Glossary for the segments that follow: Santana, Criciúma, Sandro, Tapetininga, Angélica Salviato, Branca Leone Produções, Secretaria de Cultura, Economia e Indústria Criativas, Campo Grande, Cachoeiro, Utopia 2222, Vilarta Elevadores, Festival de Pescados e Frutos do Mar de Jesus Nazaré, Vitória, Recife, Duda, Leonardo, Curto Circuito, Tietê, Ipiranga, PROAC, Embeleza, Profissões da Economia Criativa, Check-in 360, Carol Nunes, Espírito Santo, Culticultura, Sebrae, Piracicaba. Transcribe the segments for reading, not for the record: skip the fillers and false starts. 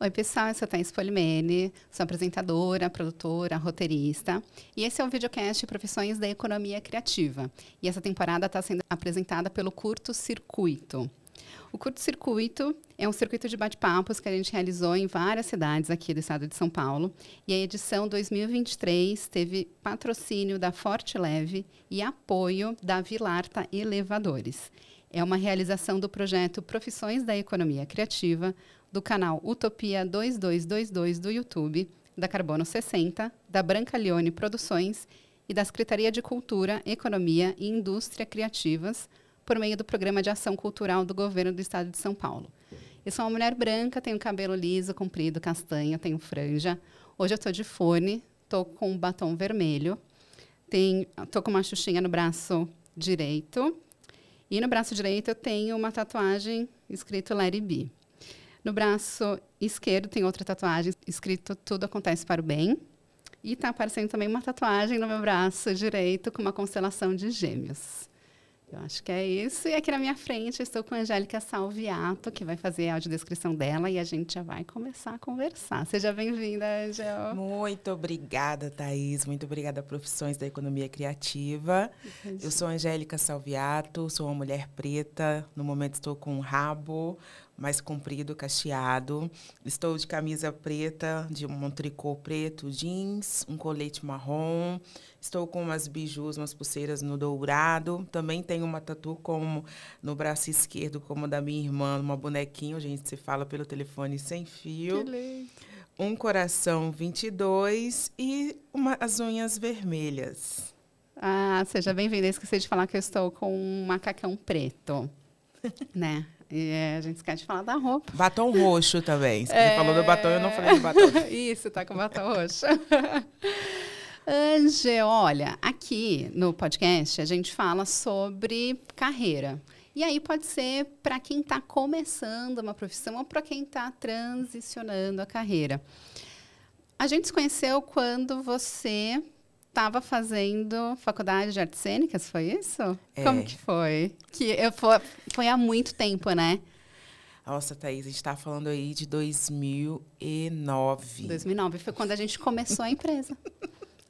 Oi pessoal, eu sou Thais Polimeni, sou apresentadora, produtora, roteirista e esse é o videocast Profissões da Economia Criativa e essa temporada está sendo apresentada pelo Curto Circuito. O Curto Circuito é um circuito de bate-papos que a gente realizou em várias cidades aqui do estado de São Paulo e a edição 2023 teve patrocínio da Forte Leve e apoio da Vilarta Elevadores. É uma realização do projeto Profissões da Economia Criativa, do canal Utopia 2222 do YouTube, da Carbono 60, da Branca Leone Produções e da Secretaria de Cultura, Economia e Indústria Criativas, por meio do Programa de Ação Cultural do Governo do Estado de São Paulo. Eu sou uma mulher branca, tenho cabelo liso, comprido, castanho, tenho franja. Hoje eu estou de fone, estou com um batom vermelho, estou com uma xuxinha no braço direito e no braço direito eu tenho uma tatuagem escrito Let It Be. No braço esquerdo tem outra tatuagem escrito Tudo Acontece para o Bem. E está aparecendo também uma tatuagem no meu braço direito com uma constelação de gêmeos. Eu acho que é isso. E aqui na minha frente eu estou com a Angélica Salviato, que vai fazer a audiodescrição dela e a gente já vai começar a conversar. Seja bem-vinda, Angel. Muito obrigada, Thais. Muito obrigada, Profissões da Economia Criativa. Entendi. Eu sou Angélica Salviato, sou uma mulher preta. No momento estou com um rabo mais comprido, cacheado. Estou de camisa preta, de um tricô preto, jeans, um colete marrom. Estou com umas bijus, umas pulseiras no dourado. Também tenho uma tatu como no braço esquerdo, como da minha irmã, uma bonequinha. A gente se fala pelo telefone sem fio. Que lindo. Um coração 22 e as unhas vermelhas. Ah, seja bem-vinda. Esqueci de falar que eu estou com um macacão preto, né? E a gente esquece de falar da roupa. Batom roxo também. Você falou do batom, eu não falei do batom. Isso, tá com batom roxo. Angel, olha, aqui no podcast a gente fala sobre carreira. E aí pode ser para quem está começando uma profissão ou para quem está transicionando a carreira. A gente se conheceu quando você estava fazendo faculdade de artes cênicas, foi isso? É. Como que foi? Foi há muito tempo, né? Nossa, Thais, a gente tá falando aí de 2009. 2009 foi quando a gente começou a empresa.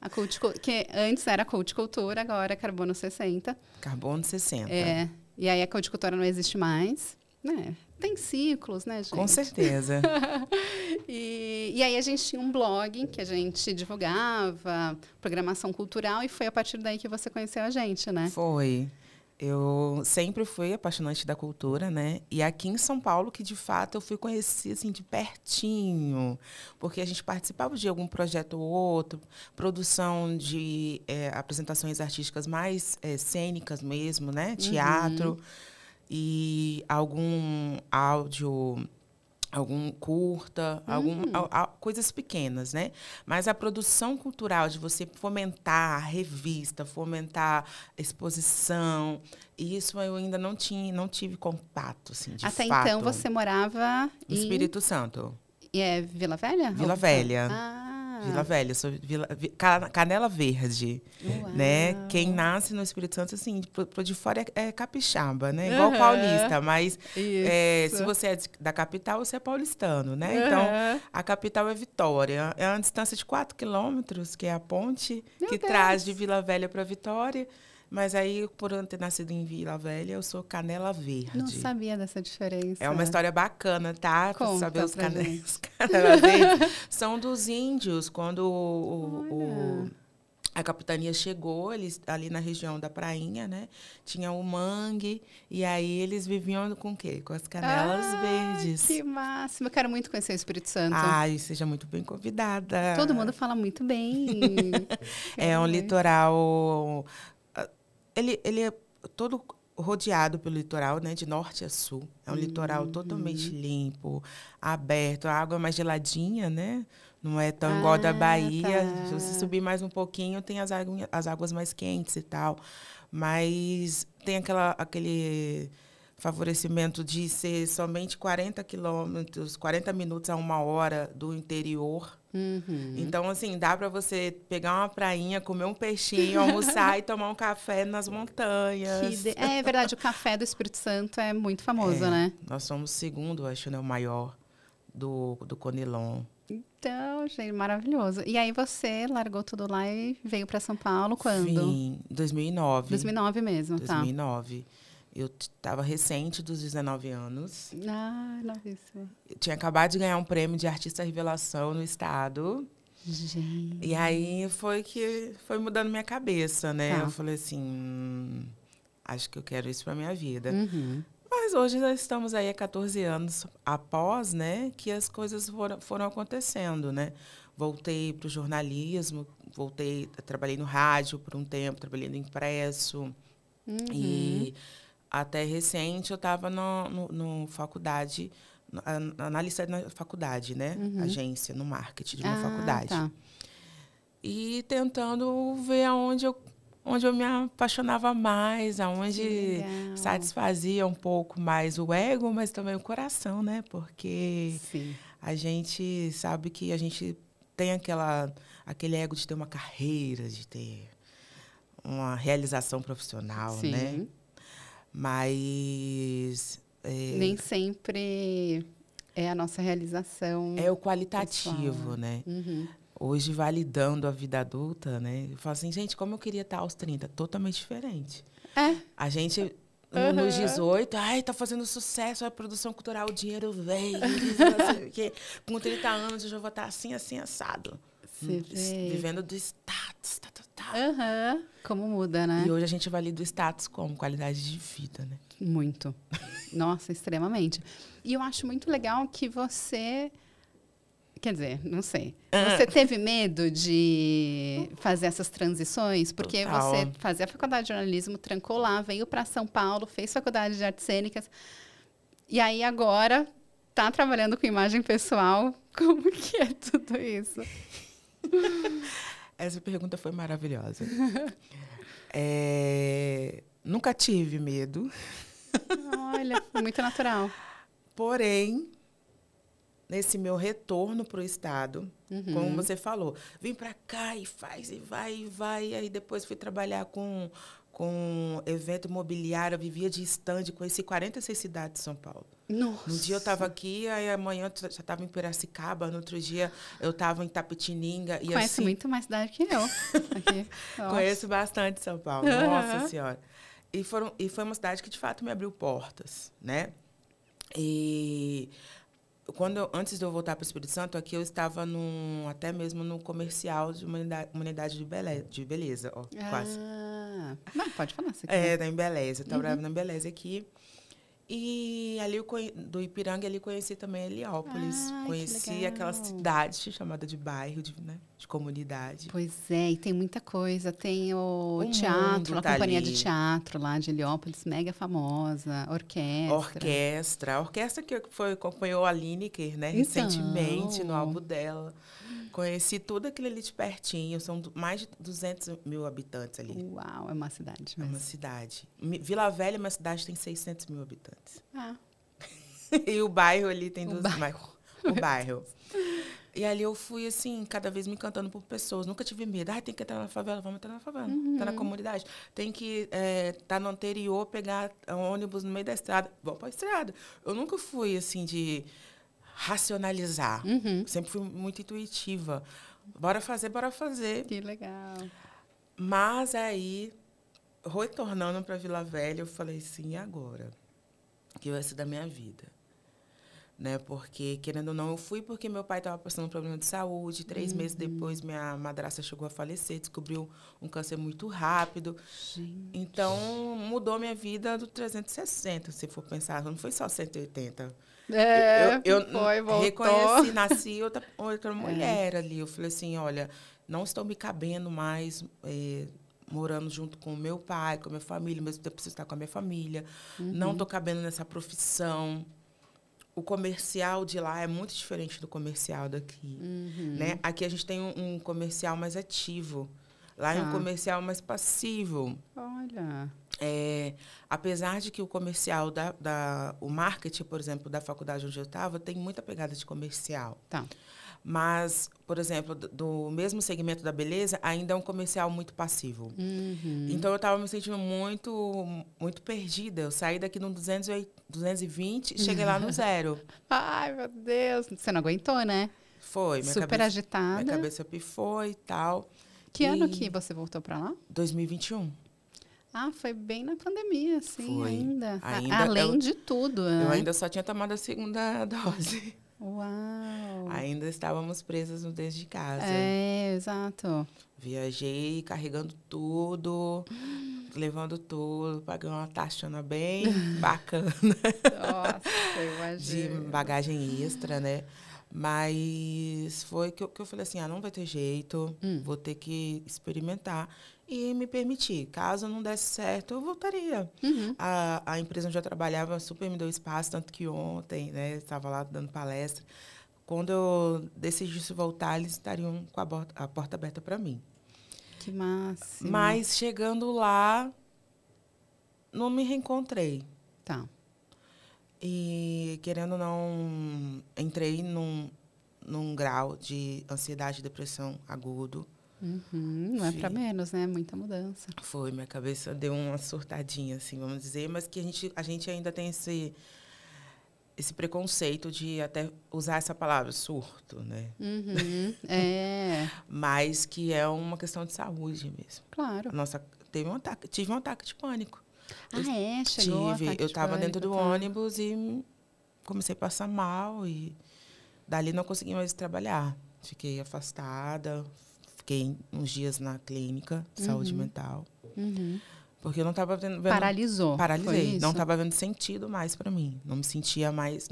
A Culticultura, que antes era Culticultura, agora é Carbono 60. Carbono 60. É. E aí a Culticultura não existe mais, né? Tem ciclos, né, gente? Com certeza. E aí a gente tinha um blog que a gente divulgava, programação cultural, e foi a partir daí que você conheceu a gente, né? Foi. Eu sempre fui apaixonante da cultura, né? E aqui em São Paulo, que de fato eu fui conhecer assim, de pertinho, porque a gente participava de algum projeto ou outro, produção de apresentações artísticas mais cênicas mesmo, né? Teatro. Uhum. E algum áudio, algum curta, coisas pequenas, né? Mas a produção cultural de você fomentar a revista, fomentar a exposição, isso eu ainda não tive contato, assim, de fato. Até então você morava em Espírito Santo. E é Vila Velha? Vila Velha. Ah. Vila Velha, sou Canela Verde, uau, né? Quem nasce no Espírito Santo, assim, de fora é capixaba, né? Igual paulista, mas se você é da capital, você é paulistano, né? Então, a capital é Vitória. É uma distância de 4 quilômetros, que é a ponte que traz de Vila Velha para Vitória. Mas aí, por eu ter nascido em Vila Velha, eu sou Canela Verde. Não sabia dessa diferença. É uma história bacana, tá? Conta saber os canelas verdes. São dos índios, quando o a capitania chegou ali na região da prainha, né? Tinha o mangue, e aí eles viviam com o quê? Com as canelas verdes. Que máximo! Eu quero muito conhecer o Espírito Santo. Ai, seja muito bem convidada. Todo mundo fala muito bem. É um litoral... Ele é todo rodeado pelo litoral, né? De norte a sul. É um litoral totalmente limpo, aberto. A água é mais geladinha, né? Não é tão igual da Bahia. Tá. Se você subir mais um pouquinho, tem as águas mais quentes e tal. Mas tem aquele favorecimento de ser somente 40 quilômetros, 40 minutos a 1 hora do interior. Uhum. Então, assim, dá para você pegar uma prainha, comer um peixinho, almoçar e tomar um café nas montanhas. É verdade, o café do Espírito Santo é muito famoso, né? Nós somos o segundo, acho, né, o maior do Conilon. Então, gente, maravilhoso. E aí você largou tudo lá e veio para São Paulo quando? Sim, 2009. 2009 mesmo, 2009. Tá. 2009. Eu estava recente dos 19 anos. Ah, novíssima. Eu tinha acabado de ganhar um prêmio de artista revelação no estado. Gente. E aí foi que foi mudando minha cabeça, né? Tá. Eu falei assim, acho que eu quero isso para minha vida. Uhum. Mas hoje nós estamos aí há 14 anos após, né, que as coisas foram acontecendo, né? Voltei para o jornalismo, trabalhei no rádio por um tempo, trabalhei no impresso. Uhum. E até recente eu estava na faculdade, analista na faculdade, né? Uhum. Agência, no marketing de uma faculdade. Tá. E tentando ver onde eu me apaixonava mais, aonde satisfazia um pouco mais o ego, mas também o coração, né? Porque Sim. a gente sabe que a gente tem aquele ego de ter uma carreira, de ter uma realização profissional, Sim. né? Mas... nem sempre é a nossa realização. É o qualitativo, pessoal. Né? Uhum. Hoje, validando a vida adulta, né? Eu falo assim, gente, como eu queria estar aos 30? Totalmente diferente. É. A gente, nos 18, ai, tá fazendo sucesso, a produção cultural, o dinheiro vem. Com 30 anos, eu já vou estar assim, assim, assado. Vivendo do status, Como muda, né? E hoje a gente valida o status como qualidade de vida, né? Muito. Nossa, extremamente. E eu acho muito legal que você... Quer dizer, não sei. Você teve medo de fazer essas transições? Porque você fazia a faculdade de jornalismo, trancou lá, veio para São Paulo, fez faculdade de artes cênicas. E aí agora está trabalhando com imagem pessoal. Como que é tudo isso? Essa pergunta foi maravilhosa. Nunca tive medo. Olha, muito natural. Porém... Nesse meu retorno para o estado, como você falou, vim para cá e faz, e vai, e aí depois fui trabalhar com evento imobiliário, eu vivia de stand, conheci 46 cidades de São Paulo. Nossa. Um dia eu estava aqui, aí amanhã eu já estava em Piracicaba, no outro dia eu estava em Tapetininga. E conheço assim, muito mais cidade que eu. Aqui. Conheço bastante São Paulo, nossa senhora. E foi uma cidade que, de fato, me abriu portas, né? E... antes de eu voltar para o Espírito Santo, aqui eu estava até mesmo no comercial de uma unidade de beleza. Ó, quase. Não, pode falar. Você da Embeleza. Eu trabalhava na Embeleza aqui. E ali do Ipiranga, ali conheci também Heliópolis. Conheci aquela cidade chamada de bairro, né, de comunidade. Pois é, e tem muita coisa. Tem o teatro, a companhia de teatro lá de Heliópolis, mega famosa, orquestra. A orquestra que acompanhou a Lineker, né, recentemente, no álbum dela. Conheci tudo aquilo ali de pertinho. São mais de 200 mil habitantes ali. Uau, é uma cidade mesmo. É uma cidade. Vila Velha é uma cidade que tem 600 mil habitantes. Ah. E o bairro ali tem o bairro. E ali eu fui, assim, cada vez me encantando por pessoas. Nunca tive medo. Ah, tem que entrar na favela. Vamos entrar na favela. Tá na comunidade. Tem que tá no interior, pegar ônibus no meio da estrada. Vamos para a estrada. Eu nunca fui, assim, de... racionalizar. Sempre fui muito intuitiva. Bora fazer, Que legal. Mas aí, retornando para Vila Velha, eu falei assim, e agora? O que vai ser da minha vida? né? Porque, querendo ou não, eu fui porque meu pai estava passando um problema de saúde. 3 meses depois, minha madrasta chegou a falecer, descobriu um câncer muito rápido. Gente. Então, mudou minha vida do 360, se for pensar. Não foi só 180. É, eu reconheci, nasci outra mulher ali. Eu falei assim, olha, não estou me cabendo mais... morando junto com o meu pai, com a minha família, ao mesmo tempo preciso estar com a minha família. Não estou cabendo nessa profissão. O comercial de lá é muito diferente do comercial daqui. Né? Aqui a gente tem um comercial mais ativo. Lá é um comercial mais passivo. Olha... É, apesar de que o comercial, o marketing, por exemplo, da faculdade onde eu estava, tem muita pegada de comercial. Tá. Mas, por exemplo, do mesmo segmento da beleza, ainda é um comercial muito passivo. Então, eu estava me sentindo muito perdida. Eu saí daqui no 220 e cheguei lá no zero. Ai, meu Deus. Você não aguentou, né? Foi. Super agitada. Minha cabeça pifou e tal. Que ano que você voltou para lá? 2021. Ah, foi bem na pandemia, sim, ainda. Além de tudo. Eu ainda só tinha tomado a segunda dose. Uau! Ainda estávamos presas no dentro de casa. É, exato. Viajei carregando tudo, levando tudo, pagando uma taxona bem bacana. Nossa, eu imagino. De bagagem extra, né? Mas foi que eu falei assim, ah, não vai ter jeito, vou ter que experimentar e me permitir. Caso não desse certo, eu voltaria. A empresa onde eu trabalhava super me deu espaço, tanto que ontem, né, estava lá dando palestra. Quando eu decidisse voltar, eles estariam com a porta aberta para mim. Que massa. Mas chegando lá, não me reencontrei. Tá. E, querendo ou não, entrei num grau de ansiedade e depressão agudo. Não é para menos, né? Muita mudança. Foi, minha cabeça deu uma surtadinha, assim, vamos dizer. Mas que a gente ainda tem esse preconceito de até usar essa palavra, surto, né? É. Mas que é uma questão de saúde mesmo. Claro. Nossa, tive um ataque de pânico. Ah, é? Chegou. Eu estava dentro do ônibus e comecei a passar mal. E dali não consegui mais trabalhar. Fiquei afastada. Fiquei uns dias na clínica de saúde mental. Porque eu não estava vendo... Paralisou. Paralisei. Não estava vendo sentido mais para mim. Não me sentia mais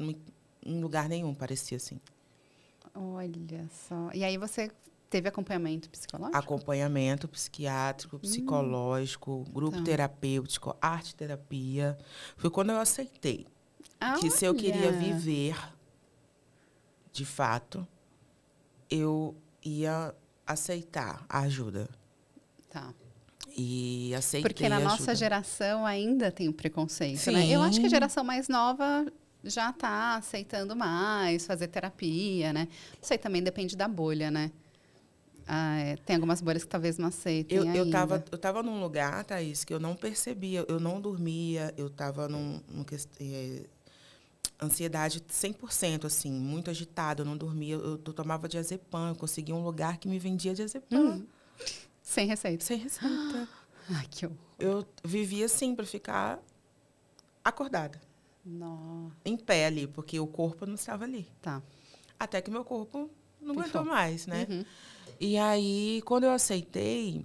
em lugar nenhum, parecia assim. Olha só. E aí você... Teve acompanhamento psicológico? Acompanhamento psiquiátrico, psicológico, grupo terapêutico, arte terapia. Foi quando eu aceitei que se eu queria viver, de fato, eu ia aceitar a ajuda. Tá. E aceitei. Porque na nossa geração ainda tem o preconceito, né? Eu acho que a geração mais nova... já está aceitando mais, fazer terapia, né? Não sei, também depende da bolha, né? Ah, tem algumas bolhas que talvez não aceitem ainda. Eu estava num lugar, Thaís, que eu não percebia, eu não dormia, eu estava ansiedade 100%, assim, muito agitada, eu não dormia, eu tomava diazepam, eu conseguia um lugar que me vendia diazepam. Sem receita? Sem receita. Ai, que horror. Eu vivia, assim, para ficar acordada. Nossa. Em pé ali, porque o corpo não estava ali. Tá. Até que meu corpo não aguentou mais, né? E aí, quando eu aceitei,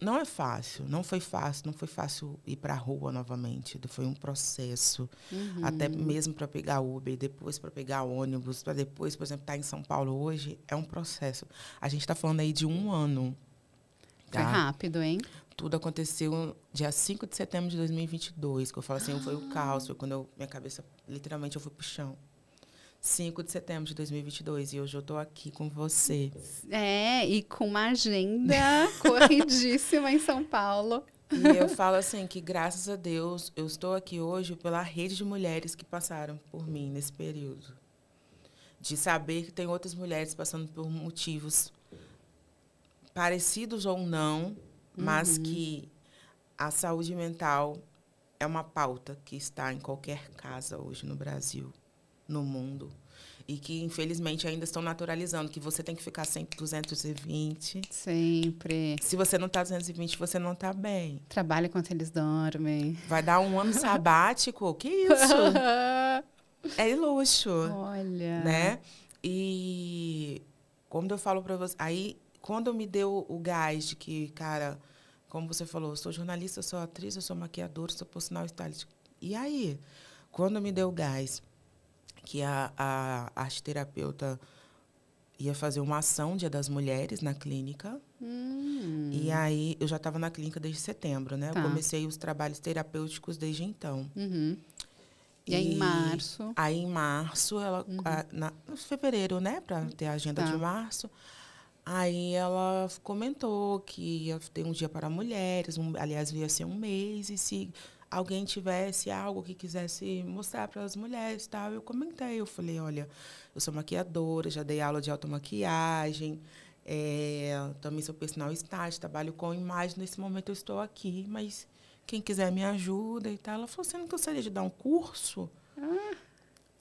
não é fácil. Não foi fácil ir para a rua novamente. Foi um processo. Até mesmo para pegar Uber, depois para pegar ônibus, para depois, por exemplo, estar em São Paulo hoje, é um processo. A gente está falando aí de 1 ano. Tá? Foi rápido, hein? Tudo aconteceu dia 5 de setembro de 2022, que eu falo assim, foi o caos, foi quando minha cabeça, literalmente, eu fui pro chão. 5 de setembro de 2022, e hoje eu tô aqui com você. É, e com uma agenda corridíssima em São Paulo. E eu falo assim, que graças a Deus, eu estou aqui hoje pela rede de mulheres que passaram por mim nesse período. De saber que tem outras mulheres passando por motivos parecidos ou não, mas que a saúde mental é uma pauta que está em qualquer casa hoje no Brasil, no mundo. E que, infelizmente, ainda estão naturalizando, que você tem que ficar sempre 220. Sempre. Se você não está 220, você não está bem. Trabalha enquanto eles dormem. Vai dar um ano sabático? Que isso? É luxo. Olha. Né? E quando eu falo para você... Aí, quando me deu o gás de que, cara, como você falou, eu sou jornalista, eu sou atriz, eu sou maquiadora, eu sou personal stylist. E aí, quando me deu o gás que a arteterapeuta ia fazer uma ação Dia das Mulheres na clínica. E aí, eu já estava na clínica desde setembro, né? Tá. Eu comecei os trabalhos terapêuticos desde então. Uhum. E aí, em março? Aí, em março, ela... Uhum. No fevereiro, né? Para ter a agenda de março. Aí, ela comentou que ia ter um dia para mulheres. Aliás, ia ser um mês. E se alguém tivesse algo que quisesse mostrar para as mulheres e tal, eu comentei. Eu falei, olha, eu sou maquiadora, já dei aula de automaquiagem. Também sou personal stylist, trabalho com imagem. Nesse momento, eu estou aqui, mas... Quem quiser me ajuda e tal. Ela falou, você não gostaria de dar um curso?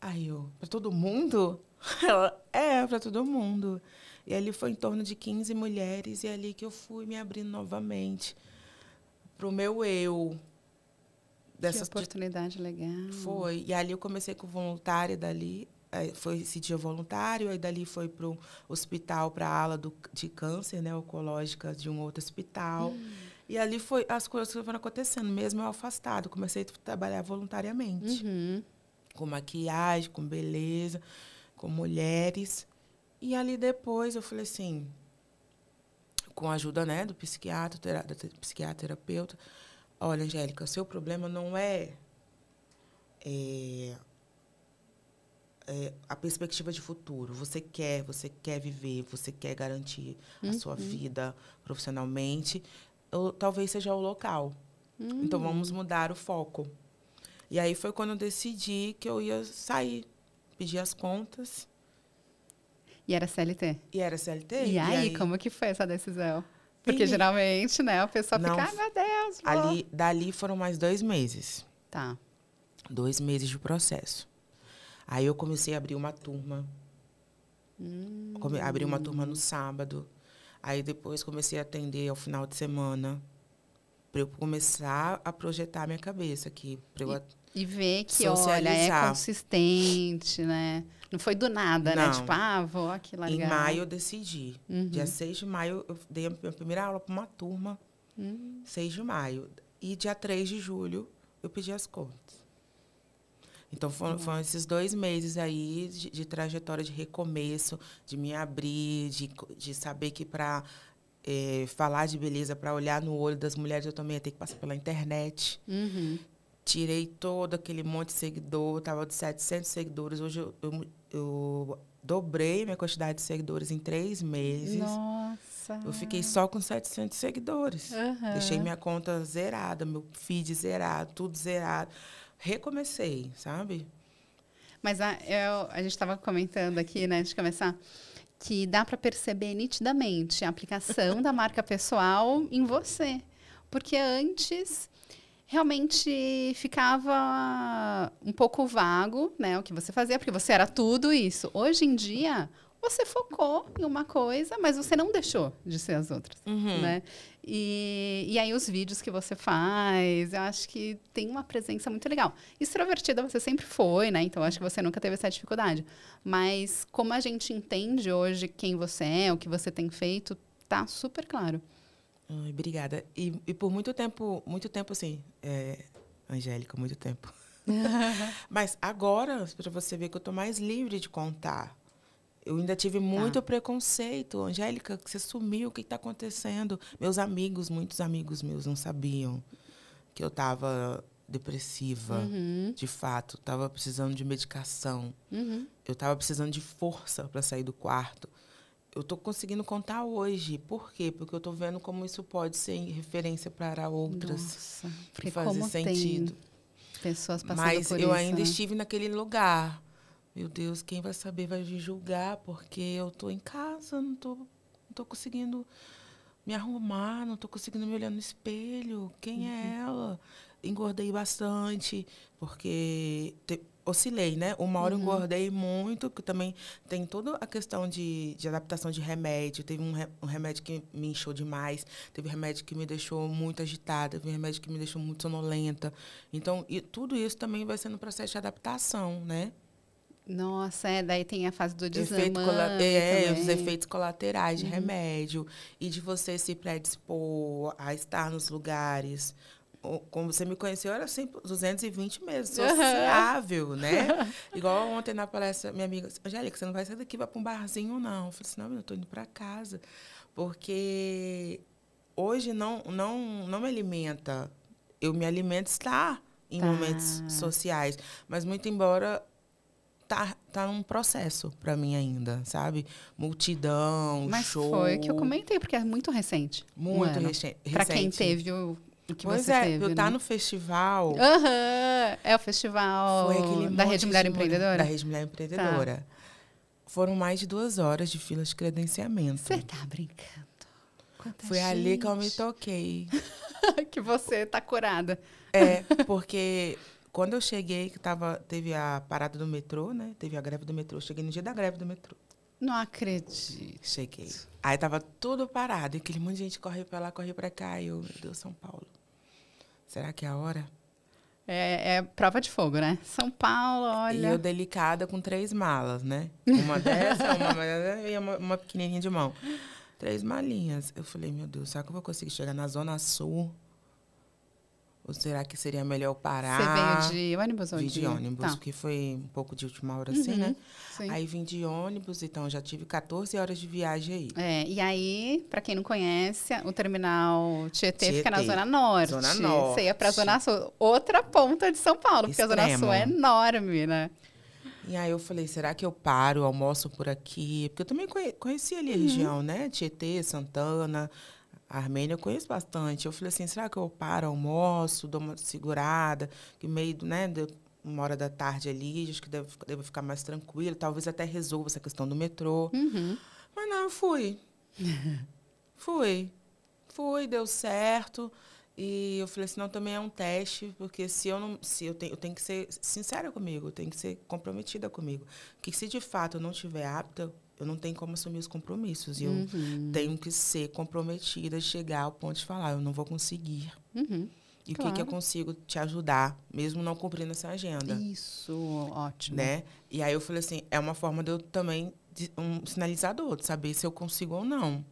Aí eu, para todo mundo? Ela, para todo mundo. E ali foi em torno de 15 mulheres, e é ali que eu fui me abrindo novamente para o meu eu. Dessa oportunidade legal. Foi. E ali eu comecei com voluntária, dali foi esse dia voluntário, aí dali foi para o hospital, para a ala de câncer, né, oncológica de um outro hospital. E ali foi, as coisas foram acontecendo, mesmo eu afastado. Comecei a trabalhar voluntariamente. Uhum. Com maquiagem, com beleza, com mulheres. E ali depois eu falei assim, com a ajuda, né, do psiquiatra, terapeuta, olha, Angélica, seu problema não é a perspectiva de futuro. Você quer viver, você quer garantir a sua vida profissionalmente. Ou talvez seja o local. Então, vamos mudar o foco. E aí foi quando eu decidi que eu ia sair, pedir as contas. E era CLT? E aí, como que foi essa decisão? Porque geralmente, né, o pessoal fica, ai, meu Deus, vou. Dali foram mais 2 meses. Tá. 2 meses de processo. Aí eu comecei a abrir uma turma. Abri uma turma no sábado. Aí, depois, comecei a atender ao final de semana, para eu começar a projetar a minha cabeça aqui. E ver que, olha, é consistente, né? Não foi do nada, né? Tipo, vou aqui largar. Em maio, eu decidi. Dia 6 de maio, eu dei a minha primeira aula para uma turma. 6 de maio. E dia 3 de julho, eu pedi as contas. Então, foram esses 2 meses aí de trajetória de recomeço, de me abrir, de saber que para falar de beleza, para olhar no olho das mulheres, eu também ia ter que passar pela internet. Tirei todo aquele monte de seguidor, estava de 700 seguidores. Hoje eu dobrei minha quantidade de seguidores em 3 meses. Nossa! Eu fiquei só com 700 seguidores. Deixei minha conta zerada, meu feed zerado, tudo zerado. Recomecei, sabe? Mas a gente estava comentando aqui, né, antes de começar, que dá para perceber nitidamente a aplicação da marca pessoal em você. Porque antes, realmente, ficava um pouco vago, né, o que você fazia, porque você era tudo isso. Hoje em dia, você focou em uma coisa, mas você não deixou de ser as outras, né? E aí os vídeos que você faz, eu acho que tem uma presença muito legal. Extrovertida você sempre foi, né? Então, acho que você nunca teve essa dificuldade. Mas como a gente entende hoje quem você é, o que você tem feito, tá super claro. Ai, obrigada. E por muito tempo assim, Angélica, muito tempo. Mas agora, para você ver que eu tô mais livre de contar. Eu ainda tive muito preconceito. Angélica, você sumiu, o que está acontecendo? Meus amigos, muitos amigos meus não sabiam que eu estava depressiva, de fato. Estava precisando de medicação. Eu estava precisando de força para sair do quarto. Eu estou conseguindo contar hoje. Por quê? Porque eu estou vendo como isso pode ser referência para outras. Nossa, porque como sentido. Pessoas passando por isso. Mas eu ainda estive naquele lugar. Meu Deus, quem vai saber vai me julgar, porque eu estou em casa, não tô conseguindo me arrumar, não estou conseguindo me olhar no espelho. Quem é ela? Engordei bastante, porque oscilei, né? Uma hora eu engordei muito, porque também tem toda a questão de adaptação de remédio. Teve um remédio que me inchou demais, teve remédio que me deixou muito agitada, teve remédio que me deixou muito sonolenta. Então, tudo isso também vai sendo um processo de adaptação, né? Nossa, é, daí tem a fase do desmame, os efeitos colaterais de remédio e de você se predispor a estar nos lugares. Como você me conheceu, era assim, 220 meses, sociável, né? Igual ontem na palestra, minha amiga disse, Angélica, você não vai sair daqui, vai para um barzinho, não. Eu falei assim, não, eu estou indo para casa, porque hoje não me alimenta. Eu me alimento estar em momentos sociais, mas muito embora... Tá num processo para mim ainda, sabe? Multidão, mas show... Mas foi o que eu comentei, porque é muito recente. Muito recente. Para quem teve o que pois você teve. Pois é, eu tá no festival... é o festival da Rede Mulher Empreendedora? Da Rede Mulher Empreendedora. Tá. Foram mais de 2 horas de fila de credenciamento. Você tá brincando? Quanta foi gente. Ali que eu me toquei. Que você tá curada. É, porque... Quando eu cheguei, que teve a parada do metrô, né? Teve a greve do metrô. Cheguei no dia da greve do metrô. Não acredito. Cheguei. Aí tava tudo parado. E aquele monte de gente corre para lá, corre para cá. E eu, meu Deus, São Paulo. Será que é a hora? É prova de fogo, né? São Paulo, olha... E eu delicada com 3 malas, né? Uma dessa, uma pequenininha de mão. 3 malinhas. Eu falei, meu Deus, será que eu vou conseguir chegar na Zona Sul? Ou será que seria melhor parar? Você veio de ônibus ou de ônibus, tá. Que foi um pouco de última hora, assim, né? Sim. Aí vim de ônibus, então já tive 14 horas de viagem aí. É, e aí, para quem não conhece, o terminal Tietê fica na Zona Norte. Zona Norte. Você ia para a Zona Sul, outra ponta de São Paulo, porque extremo. A Zona Sul é enorme, né? E aí eu falei, será que eu paro, almoço por aqui? Porque eu também conhecia ali a região, né? Tietê, Santana... A Armênia eu conheço bastante. Eu falei assim, será que eu paro, almoço, dou uma segurada, que meio, né, deu 1h da tarde ali, acho que devo ficar mais tranquila, talvez até resolva essa questão do metrô. Mas não, eu fui. Fui, deu certo. E eu falei assim, não, também é um teste, porque se eu não... eu tenho que ser sincera comigo, eu tenho que ser comprometida comigo. Porque se de fato eu não estiver apta... Eu não tenho como assumir os compromissos. E eu tenho que ser comprometida, chegar ao ponto de falar, eu não vou conseguir. E claro. O que eu consigo te ajudar, mesmo não cumprindo essa agenda? Isso, ótimo. Né? E aí eu falei assim, é uma forma de eu também, um sinalizador, de saber se eu consigo ou não.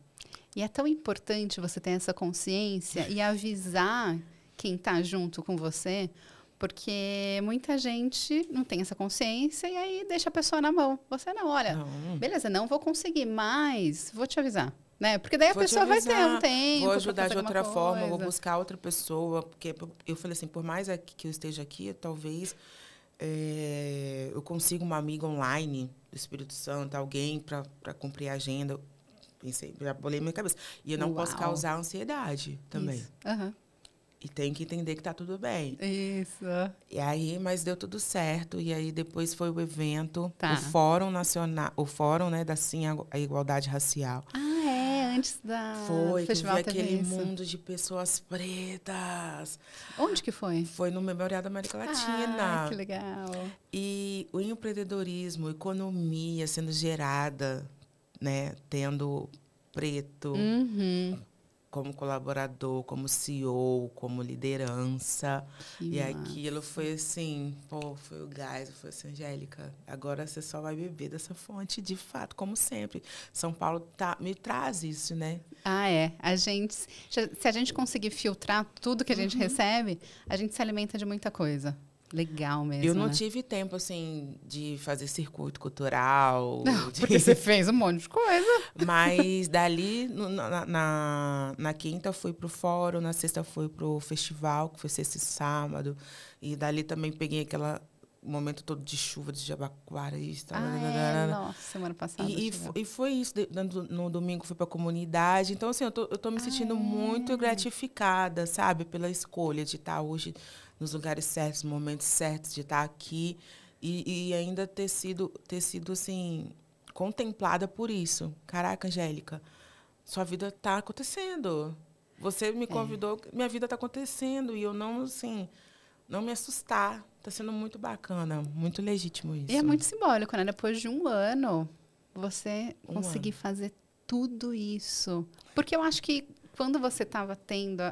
E é tão importante você ter essa consciência e avisar quem está junto com você, porque muita gente não tem essa consciência e aí deixa a pessoa na mão. Você não, olha, beleza, não vou conseguir, mas vou te avisar. Né? Porque daí a pessoa vai ter um tempo. Vou ajudar de outra forma, vou buscar outra pessoa. Porque eu falei assim, por mais que eu esteja aqui, talvez eu consiga uma amiga online do Espírito Santo, alguém para cumprir a agenda. Pensei, já bolei minha cabeça. E eu não posso causar ansiedade também. E tem que entender que tá tudo bem. Isso. E aí, mas deu tudo certo. E aí, depois foi o evento, o Fórum Nacional, o Fórum, né, da Sim a Igualdade Racial. Ah, é? Antes da foi, festival que eu vi aquele mundo de pessoas pretas. Onde que foi? Foi no Memorial da América Latina. Ah, que legal. E o empreendedorismo, economia sendo gerada, né, tendo preto... como colaborador, como CEO, como liderança. E aquilo foi assim, pô, foi o gás, foi assim, Angélica, agora você só vai beber dessa fonte, de fato, como sempre. São Paulo me traz isso, né? Ah, é. A gente, se a gente conseguir filtrar tudo que a gente recebe, a gente se alimenta de muita coisa. Legal mesmo, eu não tive tempo, assim, de fazer circuito cultural. Não, porque você fez um monte de coisa. Mas dali, na quinta, eu fui pro fórum, na sexta, fui pro festival, que foi sexta e sábado. E dali também peguei aquele momento todo de chuva, de Jabaquara. Nossa, semana passada. E foi isso. No domingo, fui pra comunidade. Então, assim, eu tô me sentindo muito gratificada, sabe? Pela escolha de estar hoje... nos lugares certos, nos momentos certos, de estar aqui e ainda ter sido assim, contemplada por isso. Caraca, Angélica, sua vida está acontecendo. Você me convidou, minha vida está acontecendo e eu não, assim, não me assustar. Está sendo muito bacana, muito legítimo isso. E é muito simbólico, né? Depois de 1 ano, você conseguir fazer tudo isso. Porque eu acho que quando você estava tendo...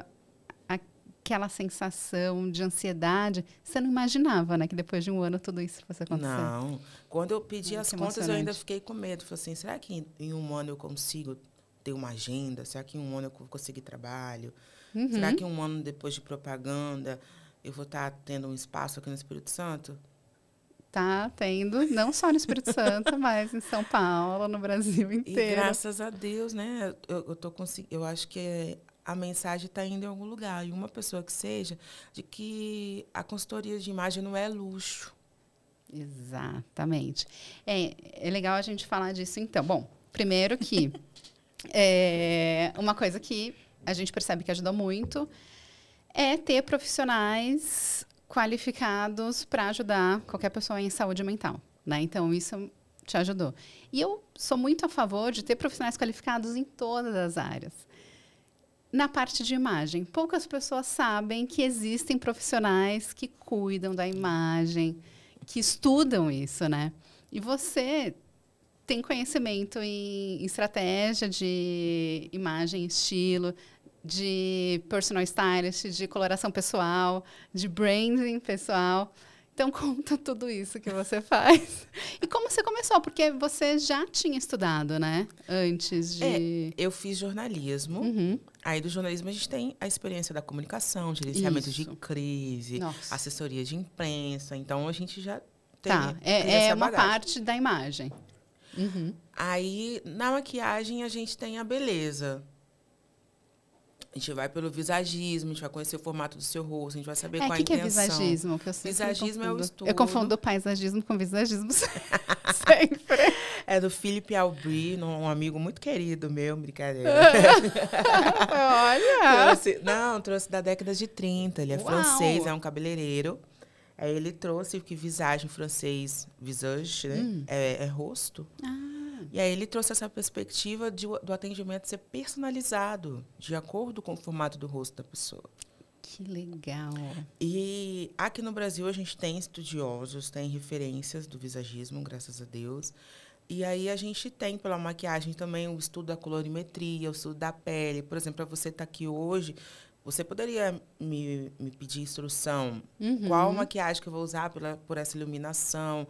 aquela sensação de ansiedade. Você não imaginava, né, que depois de um ano tudo isso fosse acontecer? Não. Quando eu pedi as contas, eu ainda fiquei com medo. Falei assim, será que em um ano eu consigo ter uma agenda? Será que em um ano eu consegui trabalho? Uhum. Será que um ano depois de propaganda eu vou estar tendo um espaço aqui no Espírito Santo? Tá tendo, não só no Espírito Santo, mas em São Paulo, no Brasil inteiro. E graças a Deus, né? Eu acho que a mensagem está indo em algum lugar. E uma pessoa que seja, de que a consultoria de imagem não é luxo. Exatamente. É legal a gente falar disso, então. Bom, primeiro que uma coisa que a gente percebe que ajudou muito é ter profissionais qualificados para ajudar qualquer pessoa em saúde mental, né? Então, isso te ajudou. E eu sou muito a favor de ter profissionais qualificados em todas as áreas. Na parte de imagem, poucas pessoas sabem que existem profissionais que cuidam da imagem, que estudam isso, né? E você tem conhecimento em estratégia de imagem, estilo, de personal stylist, de coloração pessoal, de branding pessoal. Então, conta tudo isso que você faz. E como você começou? Porque você já tinha estudado, né? Antes de... eu fiz jornalismo. Uhum. Aí, do jornalismo, a gente tem a experiência da comunicação, gerenciamento isso. de crise, nossa. Assessoria de imprensa. Então, a gente já tem tá. Essa uma bagagem. Parte da imagem. Uhum. Aí, na maquiagem, a gente tem a beleza. A gente vai pelo visagismo, a gente vai conhecer o formato do seu rosto, a gente vai saber qual a intenção. O que é visagismo? Que eu sempre visagismo é o estudo. Eu confundo paisagismo com visagismo sempre. É do Philippe Albri, um amigo muito querido meu, brincadeira. Olha! Trouxe da década de 30, ele é francês, é um cabeleireiro. Aí ele trouxe, que visagem francês, visage, né? É rosto. Ah. E aí ele trouxe essa perspectiva do atendimento ser personalizado, de acordo com o formato do rosto da pessoa. Que legal. E aqui no Brasil a gente tem estudiosos, tem referências do visagismo, graças a Deus. E aí a gente tem, pela maquiagem também, o estudo da colorimetria, o estudo da pele. Por exemplo, para você estar aqui hoje, você poderia me pedir instrução? Uhum. Qual maquiagem que eu vou usar por essa iluminação,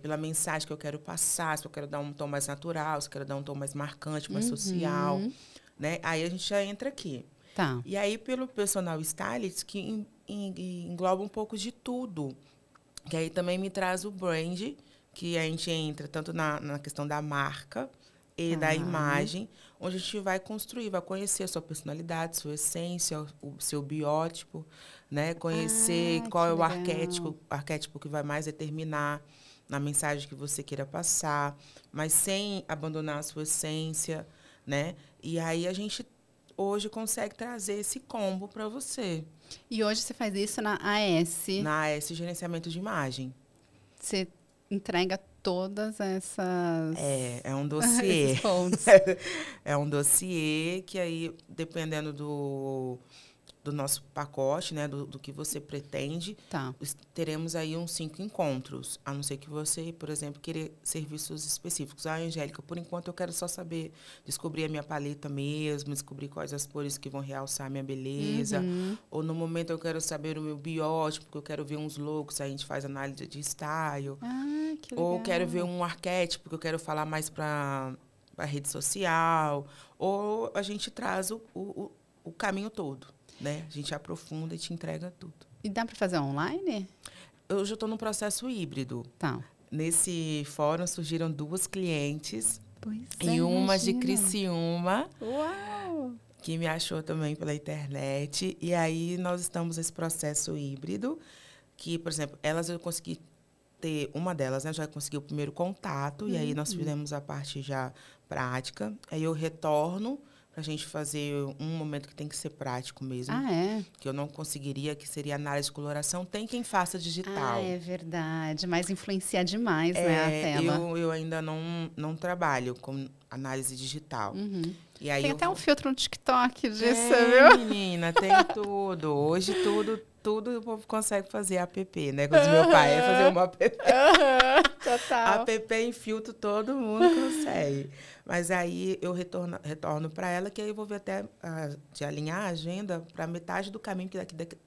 pela mensagem que eu quero passar, se eu quero dar um tom mais natural, se eu quero dar um tom mais marcante, mais social. Né? Aí a gente já entra aqui. Tá. E aí, pelo personal stylist, que engloba um pouco de tudo. Que aí também me traz o brand, que a gente entra tanto na questão da marca, e da imagem, onde a gente vai construir, vai conhecer a sua personalidade, sua essência, o seu biótipo, né? Conhecer qual é o arquétipo que vai mais determinar na mensagem que você queira passar, mas sem abandonar a sua essência, né? E aí a gente hoje consegue trazer esse combo para você. E hoje você faz isso na AS? Na AS, gerenciamento de imagem. Você entrega todas essas... É um dossiê. É um dossiê que aí, dependendo do nosso pacote, né, do que você pretende, tá. teremos aí uns 5 encontros. A não ser que você, por exemplo, querer serviços específicos. Angélica, por enquanto eu quero só saber, descobrir a minha paleta mesmo, descobrir quais as cores que vão realçar a minha beleza. Uhum. Ou no momento eu quero saber o meu biótipo, porque eu quero ver uns looks, aí a gente faz análise de style. Ah, que legal. Ou quero ver um arquétipo, que eu quero falar mais para a rede social. Ou a gente traz o caminho todo. Né? A gente aprofunda e te entrega tudo. E dá para fazer online? Eu já estou num processo híbrido. Tá. Nesse fórum surgiram 2 clientes. Pois é, e uma imagina. De Criciúma. Uau! Que me achou também pela internet. E aí nós estamos nesse processo híbrido. Que, por exemplo, eu consegui ter... Uma delas, né, já conseguiu o primeiro contato. E aí nós fizemos a parte já prática. Aí eu retorno. Para a gente fazer um momento que tem que ser prático mesmo. Ah, é? Que eu não conseguiria, que seria análise de coloração. Tem quem faça digital. Ah, é verdade. Mas influencia demais, né, a tela. Eu ainda não trabalho com análise digital. Uhum. E aí tem até um filtro no TikTok disso, viu? Menina, tem tudo. Hoje tudo tudo o povo consegue fazer app, né? Quando meu pai é fazer uma app. Total. App em filtro, todo mundo consegue. Mas aí eu retorno para ela, que aí eu vou ver até de alinhar a agenda para metade do caminho, que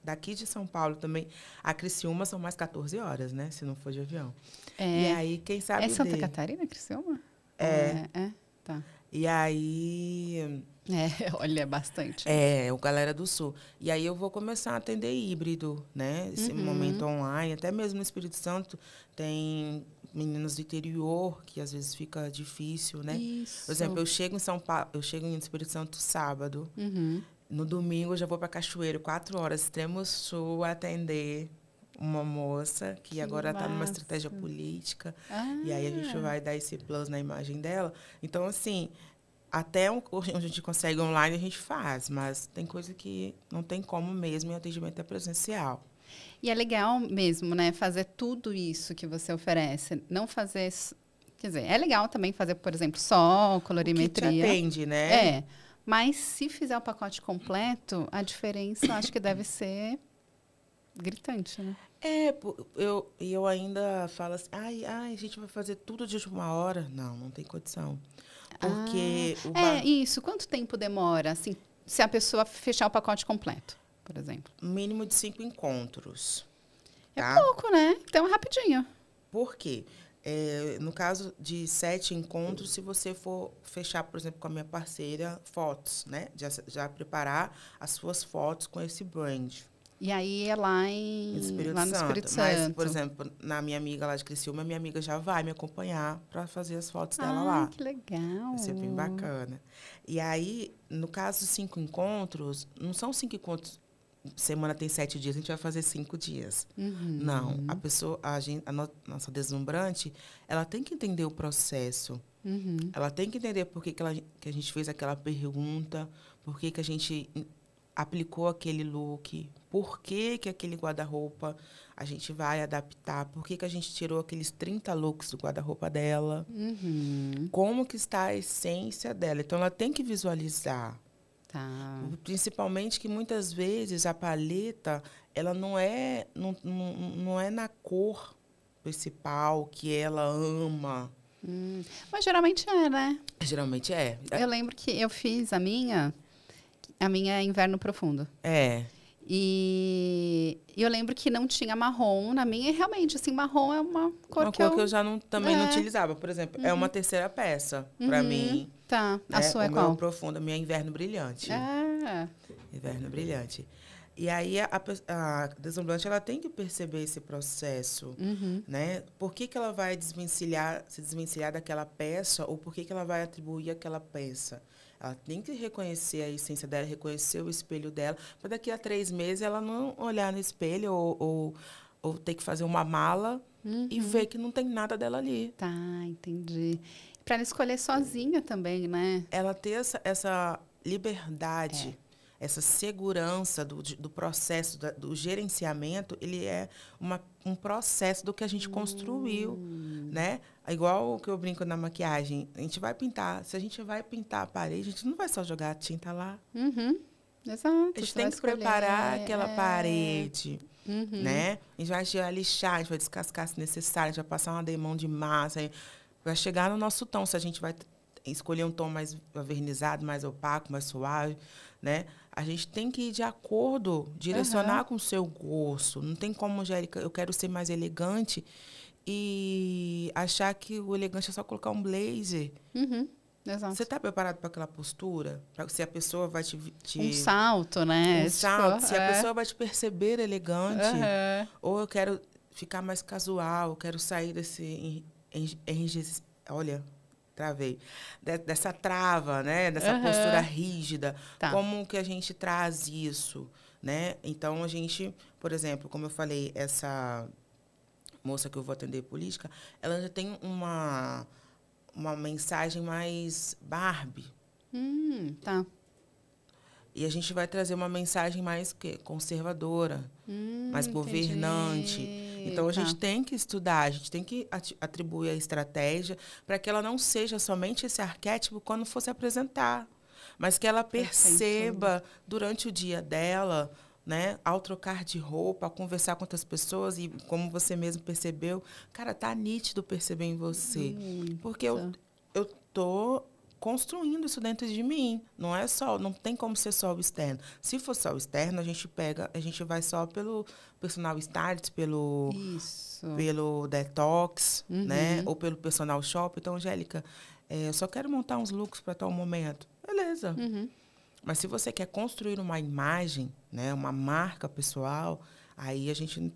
daqui de São Paulo também a Criciúma são mais 14 horas, né? Se não for de avião. É. E aí, quem sabe... É Santa Catarina, Criciúma? É. É, tá. E aí... É, olha, bastante. É, o galera do Sul. E aí eu vou começar a atender híbrido, né? Esse momento online. Até mesmo no Espírito Santo tem meninas do interior que às vezes fica difícil, né? Isso. Por exemplo, eu chego em São Paulo, eu chego em Espírito Santo sábado. No domingo eu já vou para Cachoeiro, 4 horas, extremo sul, atender uma moça que agora está numa estratégia política. E aí a gente vai dar esse plus na imagem dela. Então, assim... Até onde a gente consegue online, a gente faz, mas tem coisa que não tem como mesmo, e o atendimento é presencial. E é legal mesmo, né, fazer tudo isso que você oferece, não fazer... Quer dizer, é legal também fazer, por exemplo, só colorimetria. O que te atende, né? É, mas se fizer o pacote completo, a diferença, eu acho que deve ser gritante, né? É, eu ainda falo assim, a gente vai fazer tudo de última hora? Não, não tem condição. Porque isso. Quanto tempo demora, assim, se a pessoa fechar o pacote completo, por exemplo? Mínimo de 5 encontros. Tá? É pouco, né? Então, é rapidinho. Por quê? É, no caso de 7 encontros, se você for fechar, por exemplo, com a minha parceira, fotos, né? Já preparar as suas fotos com esse brand. E aí é lá, lá no Espírito Santo. Mas, por exemplo, na minha amiga lá de Criciúma, minha amiga já vai me acompanhar para fazer as fotos dela lá. Que legal. Vai ser bem bacana. E aí, no caso dos 5 encontros, não são 5 encontros, semana tem 7 dias, a gente vai fazer 5 dias. Não, a pessoa, nossa deslumbrante, ela tem que entender o processo. Ela tem que entender por que a gente fez aquela pergunta, por que a gente... aplicou aquele look, por que que aquele guarda-roupa a gente vai adaptar, por que que a gente tirou aqueles 30 looks do guarda-roupa dela, como que está a essência dela. Então, ela tem que visualizar. Tá. Principalmente que, muitas vezes, a paleta, ela não é na cor principal que ela ama. Mas geralmente é, né? Geralmente é. Eu lembro que eu fiz a minha... A minha é inverno profundo. É. E eu lembro que não tinha marrom na minha. E realmente, assim, marrom é uma cor que eu... Uma cor que eu já também não utilizava. Por exemplo, é uma terceira peça pra mim. Tá. A sua é qual? Meu profundo, a minha é inverno brilhante. É. Inverno brilhante. E aí, a deslumbrante, ela tem que perceber esse processo, né? Por que que ela vai se desvencilhar daquela peça? Ou por que que ela vai atribuir aquela peça? Ela tem que reconhecer a essência dela, reconhecer o espelho dela, para daqui a 3 meses ela não olhar no espelho ou ter que fazer uma mala e ver que não tem nada dela ali. Tá, entendi. Para ela escolher sozinha também, né? Ela ter essa liberdade, essa segurança do processo, do gerenciamento. Ele é um processo do que a gente construiu, né? Igual o que eu brinco na maquiagem. A gente vai pintar. Se a gente vai pintar a parede, a gente não vai só jogar a tinta lá. Exato. A gente tem que preparar aquela parede, né? A gente vai lixar, a gente vai descascar se necessário, a gente vai passar um ademão de massa, vai chegar no nosso tom. Se a gente vai escolher um tom mais avernizado, mais opaco, mais suave, né? A gente tem que ir de acordo, direcionar com o seu gosto. Não tem como, Angélica, eu quero ser mais elegante e achar que o elegante é só colocar um blazer. Exato. Você está preparado para aquela postura? Se a pessoa vai te... Um salto, né? Um salto. Se a pessoa vai te perceber elegante. Ou eu quero ficar mais casual, eu quero sair desse... Olha... Travei. Dessa trava, né? Dessa postura rígida. Tá. Como que a gente traz isso, né? Então, a gente, por exemplo, como eu falei, essa moça que eu vou atender política, ela já tem uma mensagem mais Barbie. Tá. E a gente vai trazer uma mensagem mais conservadora, mais governante. Entendi. Então, a gente tem que estudar, a gente tem que atribuir a estratégia para que ela não seja somente esse arquétipo quando for se apresentar, mas que ela perceba durante o dia dela né? Ao trocar de roupa, ao conversar com outras pessoas, e como você mesmo percebeu, cara, tá nítido perceber em você. Porque eu tô construindo isso dentro de mim. Não é só, não tem como ser só o externo. Se for só o externo, a gente vai só pelo personal start, pelo detox, né? Ou pelo personal shop. Então, Angélica, eu só quero montar uns looks para tal momento. Beleza. Mas se você quer construir uma imagem, né, uma marca pessoal, aí a gente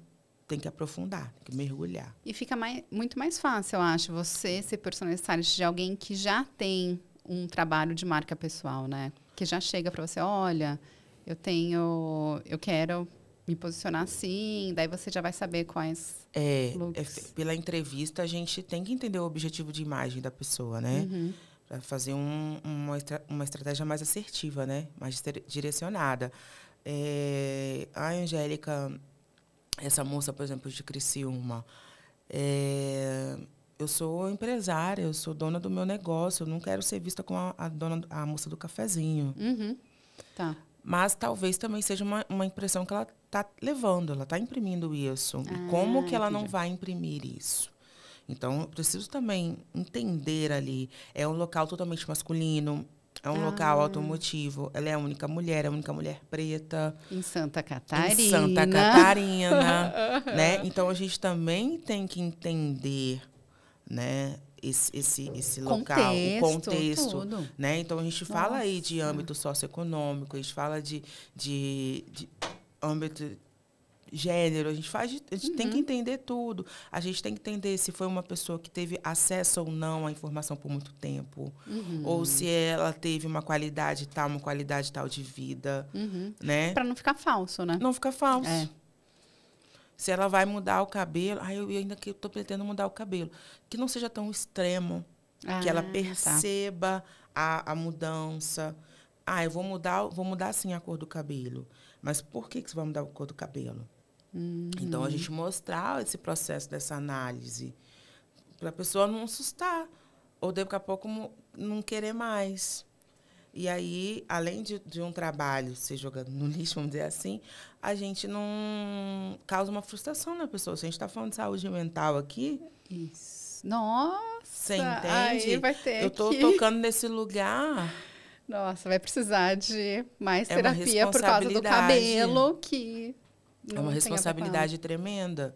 tem que aprofundar, tem que mergulhar. E fica muito mais fácil, eu acho, você ser personalizar de alguém que já tem um trabalho de marca pessoal, né? Que já chega para você, olha, eu quero me posicionar assim, daí você já vai saber quais looks. Pela entrevista, a gente tem que entender o objetivo de imagem da pessoa, né? Para fazer uma estratégia mais assertiva, né? Mais direcionada. A Angélica, essa moça, por exemplo, de Criciúma, eu sou empresária, eu sou dona do meu negócio, eu não quero ser vista como a moça do cafezinho. Tá. Mas talvez também seja uma impressão que ela está levando, ela está imprimindo isso. E como que ela não vai imprimir isso? Então, eu preciso também entender ali. É um local totalmente masculino, é um local automotivo. Ela é a única mulher preta. Em Santa Catarina. Em Santa Catarina, né? Então, a gente também tem que entender, né, esse local, o contexto. Tudo. Né? Então, a gente fala aí de âmbito socioeconômico, a gente fala de âmbito... gênero, a gente tem que entender tudo. A gente tem que entender se foi uma pessoa que teve acesso ou não à informação por muito tempo. Ou se ela teve uma qualidade tal de vida. Né? Para não ficar falso, né? Não ficar falso. Se ela vai mudar o cabelo... eu ainda estou pretendendo mudar o cabelo. Que não seja tão extremo. Que ela perceba a mudança. Eu vou mudar sim a cor do cabelo. Mas por que você vai mudar a cor do cabelo? Então, a gente mostrar esse processo dessa análise para a pessoa não assustar ou, daqui a pouco, não querer mais. E aí, além de um trabalho ser jogado no lixo, vamos dizer assim, a gente não causa uma frustração na pessoa. Se a gente está falando de saúde mental aqui... Isso. Nossa! Você entende? Aí vai ter eu estou tocando nesse lugar... Nossa, vai precisar de mais terapia por causa do cabelo que... É uma responsabilidade tremenda,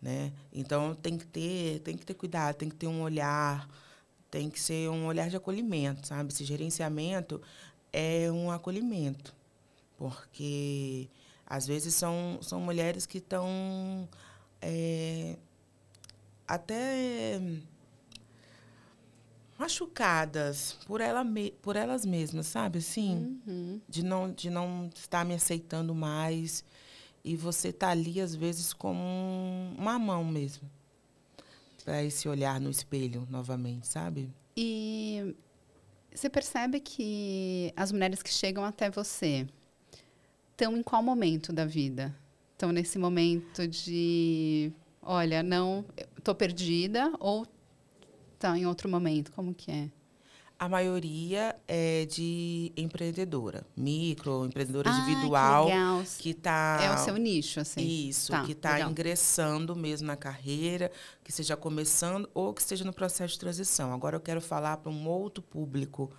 né? Então, tem que ter cuidado, tem que ter um olhar, tem que ser um olhar de acolhimento, sabe? Esse gerenciamento é um acolhimento, porque às vezes são mulheres que estão até... machucadas por elas mesmas, sabe? Assim, de não estar me aceitando mais. E você tá ali, às vezes, como uma mão mesmo. Para esse olhar no espelho, novamente, sabe? E você percebe que as mulheres que chegam até você estão em qual momento da vida? Estão nesse momento de... Olha, não... Tô perdida ou... em outro momento, como que é? A maioria é de empreendedora, microempreendedora individual, que está... É o seu nicho, assim. Isso, tá, que está ingressando mesmo na carreira, que seja começando ou que esteja no processo de transição. Agora eu quero falar para um outro público.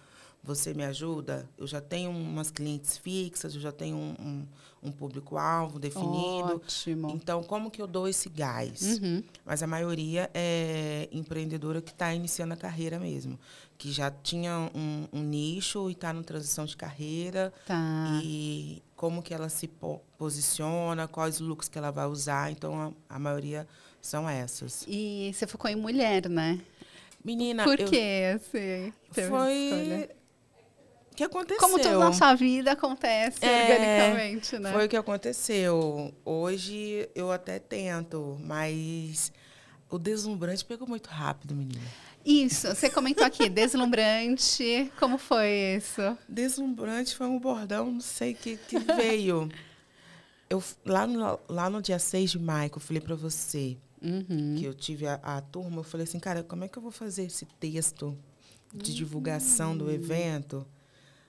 Você me ajuda? Eu já tenho umas clientes fixas, eu já tenho um público-alvo definido. Ótimo. Então, como que eu dou esse gás? Mas a maioria é empreendedora que está iniciando a carreira mesmo. Que já tinha um nicho e está em transição de carreira. Tá. E como que ela se posiciona, quais looks que ela vai usar. Então, a maioria são essas. E você focou em mulher, né? Menina... Por quê? Foi... O que aconteceu? Como tudo na sua vida acontece organicamente, né? Foi o que aconteceu. Hoje eu até tento, mas o deslumbrante pegou muito rápido, menina. Isso, você comentou aqui, deslumbrante. Como foi isso? Deslumbrante foi um bordão, não sei, que veio. Eu, lá no dia 6 de maio, eu falei para você que eu tive a turma, eu falei assim, cara, como é que eu vou fazer esse texto de divulgação do evento?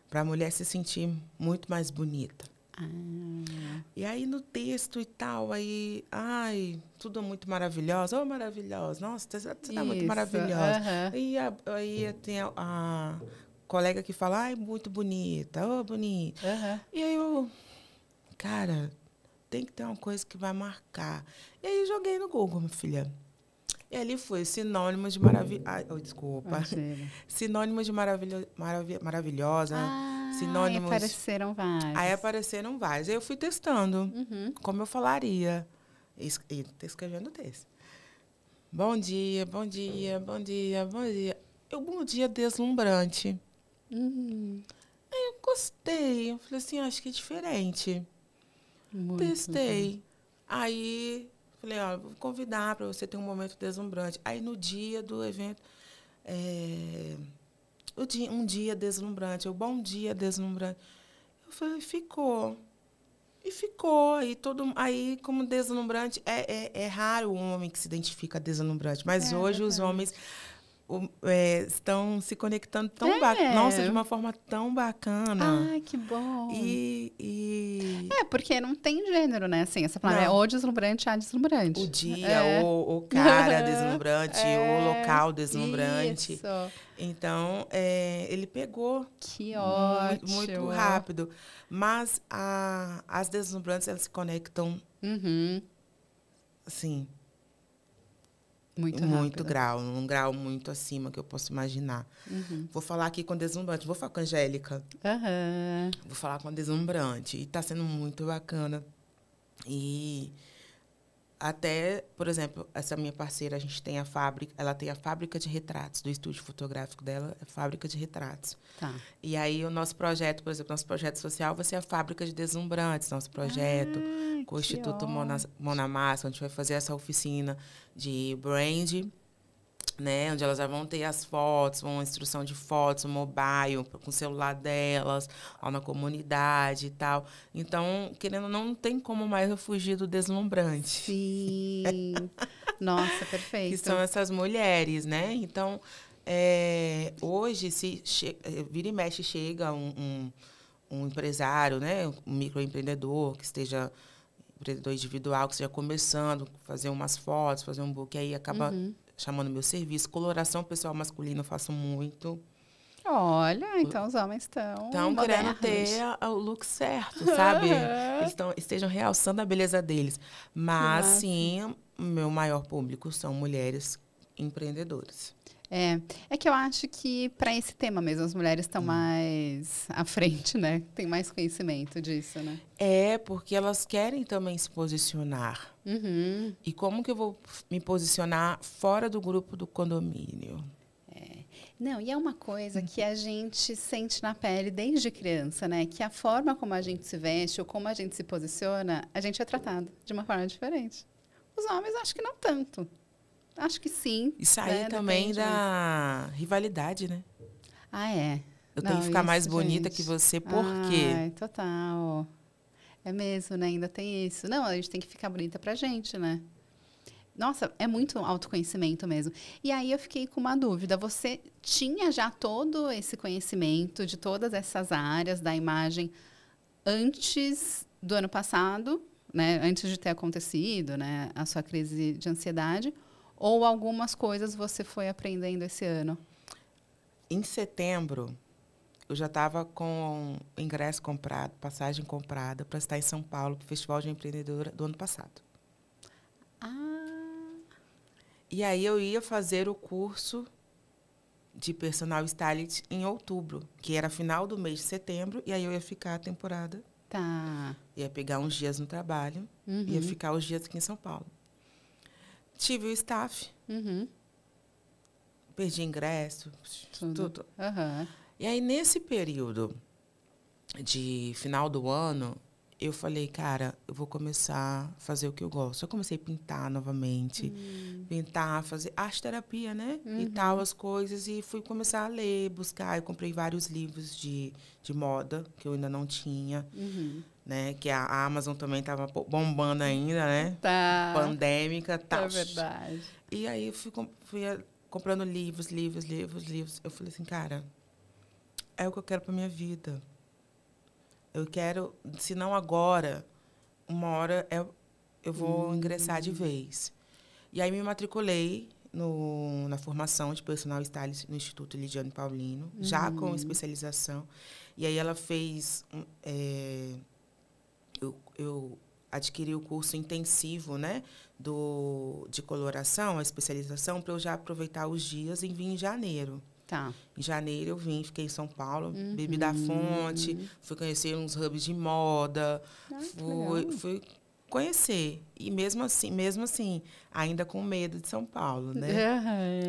Para a mulher se sentir muito mais bonita. E aí no texto e tal, aí, ai, tudo muito maravilhosa, oh, maravilhosa, nossa, você tá muito maravilhosa. Uhum. E aí tem a colega que fala, ai, muito bonita, oh, bonita. Uhum. E aí eu, cara, tem que ter uma coisa que vai marcar. E aí joguei no Google, minha filha. E ali foi sinônimo de maravilhosa. Oh, desculpa. Sinônimo de maravilhosa. Ah, sinônimos... Aí apareceram vários. Aí apareceram vários. Aí eu fui testando como eu falaria. E escrevendo o texto. Bom dia, bom dia, bom dia, bom dia. Eu, bom dia deslumbrante. Aí eu gostei. Eu falei assim, acho que é diferente. Muito testei. Bem. Aí... Falei, ó, vou convidar para você ter um momento deslumbrante. Aí, no dia do evento, um dia deslumbrante, eu, bom dia deslumbrante. Eu falei, ficou. E ficou. E todo, aí, como deslumbrante, é raro o homem que se identifica deslumbrante. Mas hoje os homens estão se conectando tão bacana. Nossa, de uma forma tão bacana. Ai, que bom. É, porque não tem gênero, né? Assim, essa palavra é ou deslumbrante, a deslumbrante. O dia, o cara deslumbrante, o local deslumbrante. Isso. Então, ele pegou. Que ótimo. Muito rápido. Mas as deslumbrantes, elas se conectam. Assim. Muito grau, um grau muito acima que eu posso imaginar. Vou falar aqui com deslumbrante, vou falar com a Angélica. Vou falar com a deslumbrante. E tá sendo muito bacana. E até, por exemplo, essa minha parceira, a gente tem a fábrica, ela tem a fábrica de retratos, do estúdio fotográfico dela, a fábrica de retratos. Tá. E aí o nosso projeto, por exemplo, nosso projeto social vai ser a fábrica de deslumbrantes, nosso projeto com o Instituto Mona Massa, onde a gente vai fazer essa oficina de brand, né, onde elas já vão ter as fotos, uma instrução de fotos, um mobile, com o celular delas, lá na comunidade e tal. Então, querendo ou não, não tem como mais eu fugir do deslumbrante. Sim. Nossa, perfeito. Que são essas mulheres, né? Então, hoje, se vira e mexe, chega um empresário, né, um microempreendedor que esteja... empreendedor individual, que esteja começando, fazer umas fotos, fazer um book, aí acaba... chamando meu serviço. Coloração pessoal masculina eu faço muito. Olha, então os homens estão querendo ter o look certo, sabe? Eles estejam realçando a beleza deles. Mas, sim, meu maior público são mulheres empreendedoras. É que eu acho que, para esse tema mesmo, as mulheres estão mais à frente, né? Tem mais conhecimento disso, né? É, porque elas querem também se posicionar. E como que eu vou me posicionar fora do grupo do condomínio? Não, e é uma coisa que a gente sente na pele desde criança, né? Que a forma como a gente se veste ou como a gente se posiciona, a gente é tratado de uma forma diferente. Os homens acho que não tanto. Acho que sim. Isso aí, né? Também depende da rivalidade, né? Ah, é. Eu tenho que ficar mais bonita, gente, que você, por quê? Ai, total. É mesmo, né? Ainda tem isso. Não, a gente tem que ficar bonita pra gente, né? Nossa, é muito autoconhecimento mesmo. E aí eu fiquei com uma dúvida. Você tinha já todo esse conhecimento de todas essas áreas da imagem antes do ano passado, né? Antes de ter acontecido, né? A sua crise de ansiedade. Ou algumas coisas você foi aprendendo esse ano? Em setembro, eu já estava com ingresso comprado, passagem comprada, para estar em São Paulo, para o Festival de Empreendedora do ano passado. Ah! E aí eu ia fazer o curso de personal stylist em outubro, que era final do mês de setembro, e aí eu ia ficar a temporada. Tá. Ia pegar uns dias no trabalho, ia ficar os dias aqui em São Paulo. Tive o staff, perdi ingresso, tudo. E aí, nesse período de final do ano, eu falei, cara, eu vou começar a fazer o que eu gosto. Eu comecei a pintar novamente, fazer arte terapia, né? E tal, as coisas. E fui começar a ler, buscar. Eu comprei vários livros de moda, que eu ainda não tinha. Né, que a Amazon também estava bombando ainda, né? Tá. Pandêmica, tal. É verdade. E aí eu fui comprando livros. Eu falei assim, cara, é o que eu quero para minha vida. eu quero, se não agora, uma hora eu vou ingressar de vez. E aí me matriculei na formação de personal stylist no Instituto Lidiane Paulino, já com especialização. E aí ela fez... eu adquiri o curso intensivo, né, de coloração, a especialização, para eu já aproveitar os dias e vir em janeiro. Tá. Em janeiro eu vim, fiquei em São Paulo, bebi da fonte, fui conhecer uns hubs de moda, fui conhecer. E mesmo assim, ainda com medo de São Paulo, né?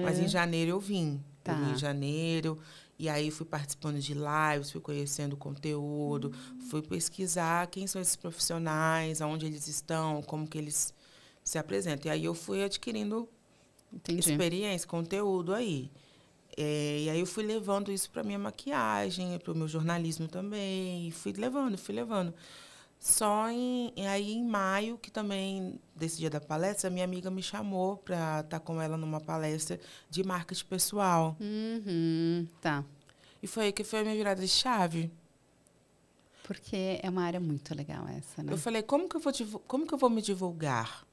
Mas em janeiro eu vim. Tá. Eu vim em janeiro. E aí fui participando de lives, fui conhecendo o conteúdo, fui pesquisar quem são esses profissionais, aonde eles estão, como que eles se apresentam. E aí eu fui adquirindo experiência, conteúdo aí. E aí eu fui levando isso para minha maquiagem, para o meu jornalismo também. E fui levando. Só em maio, que também, desse dia da palestra, minha amiga me chamou para estar com ela numa palestra de marketing pessoal. Tá. E foi aí que foi a minha virada de chave. Porque é uma área muito legal essa, né? Eu falei, como que eu vou me divulgar?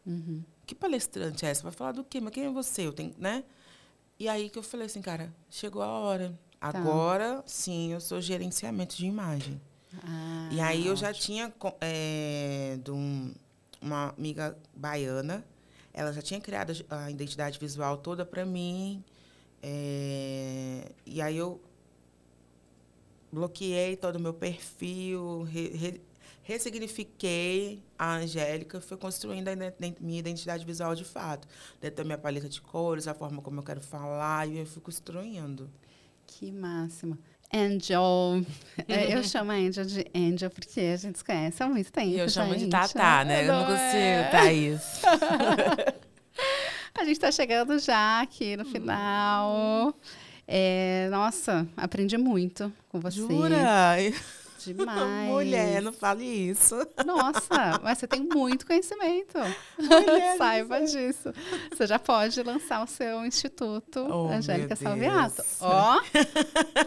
Que palestrante é essa? Vai falar do quê? Mas quem é você? Eu tenho, né? E aí que eu falei assim, cara, chegou a hora. Tá. Agora, sim, eu sou gerenciamento de imagem. Ah, e aí eu já tinha de uma amiga baiana, ela já tinha criado a identidade visual toda para mim, e aí eu bloqueei todo o meu perfil, ressignifiquei a Angélica, fui construindo a minha identidade visual de fato, dentro da minha paleta de cores, a forma como eu quero falar, e eu fui construindo. Que máxima. Angel. Eu chamo a Angel de Angel porque a gente se conhece há muito tempo. Eu chamo de Tatá, né? Eu não consigo, Thaís. A gente está chegando já aqui no final. Nossa, aprendi muito com você. Jura? Demais. Mulher, não fale isso. Nossa, mas você tem muito conhecimento. Mulher, saiba disso. Você já pode lançar o seu instituto, Angélica Salviato. Ó,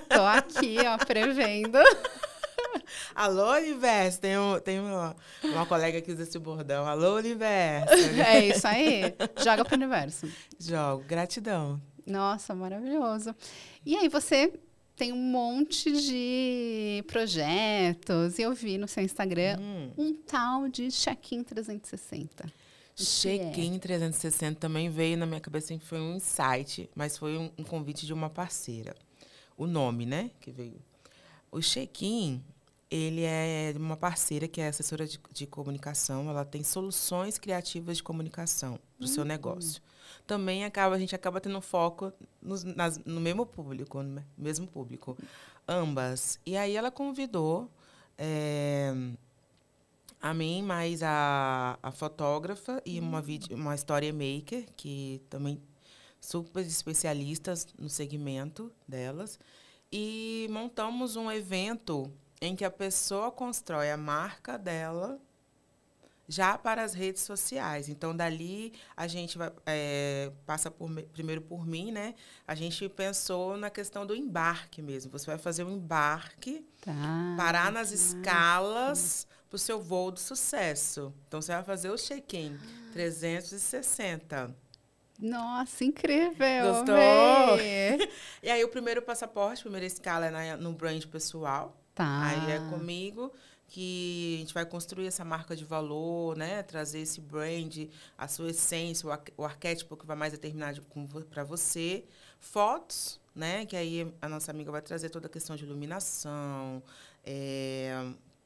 tô aqui, ó, prevendo. Alô, universo. Tem uma colega que usa esse bordão. Alô, universo. É isso aí. Joga pro universo. Jogo. Gratidão. Nossa, maravilhoso. E aí, você... Tem um monte de projetos. Eu vi no seu Instagram um tal de Check-in 360. Check-in 360 também veio na minha cabeça, sempre foi um insight, mas foi um convite de uma parceira. O nome, né, que veio. O Check-in, ele é de uma parceira que é assessora de comunicação. Ela tem soluções criativas de comunicação para o seu negócio. Também a gente acaba tendo foco no mesmo público, ambas. E aí ela convidou a mim, mais a fotógrafa e uma storymaker, que também super especialistas no segmento delas, e montamos um evento em que a pessoa constrói a marca dela já para as redes sociais. Então, dali, a gente vai, passa primeiro por mim, né? A gente pensou na questão do embarque mesmo. Você vai fazer um embarque, parar nas escalas para o seu voo do sucesso. Então, você vai fazer o check-in 360. Nossa, incrível! Gostou? E aí, o primeiro passaporte, a primeira escala é no brand pessoal. Tá. Aí é comigo... que a gente vai construir essa marca de valor, né? Trazer esse brand, a sua essência, o arquétipo que vai mais determinar para você. Fotos, né? Que aí a nossa amiga vai trazer toda a questão de iluminação,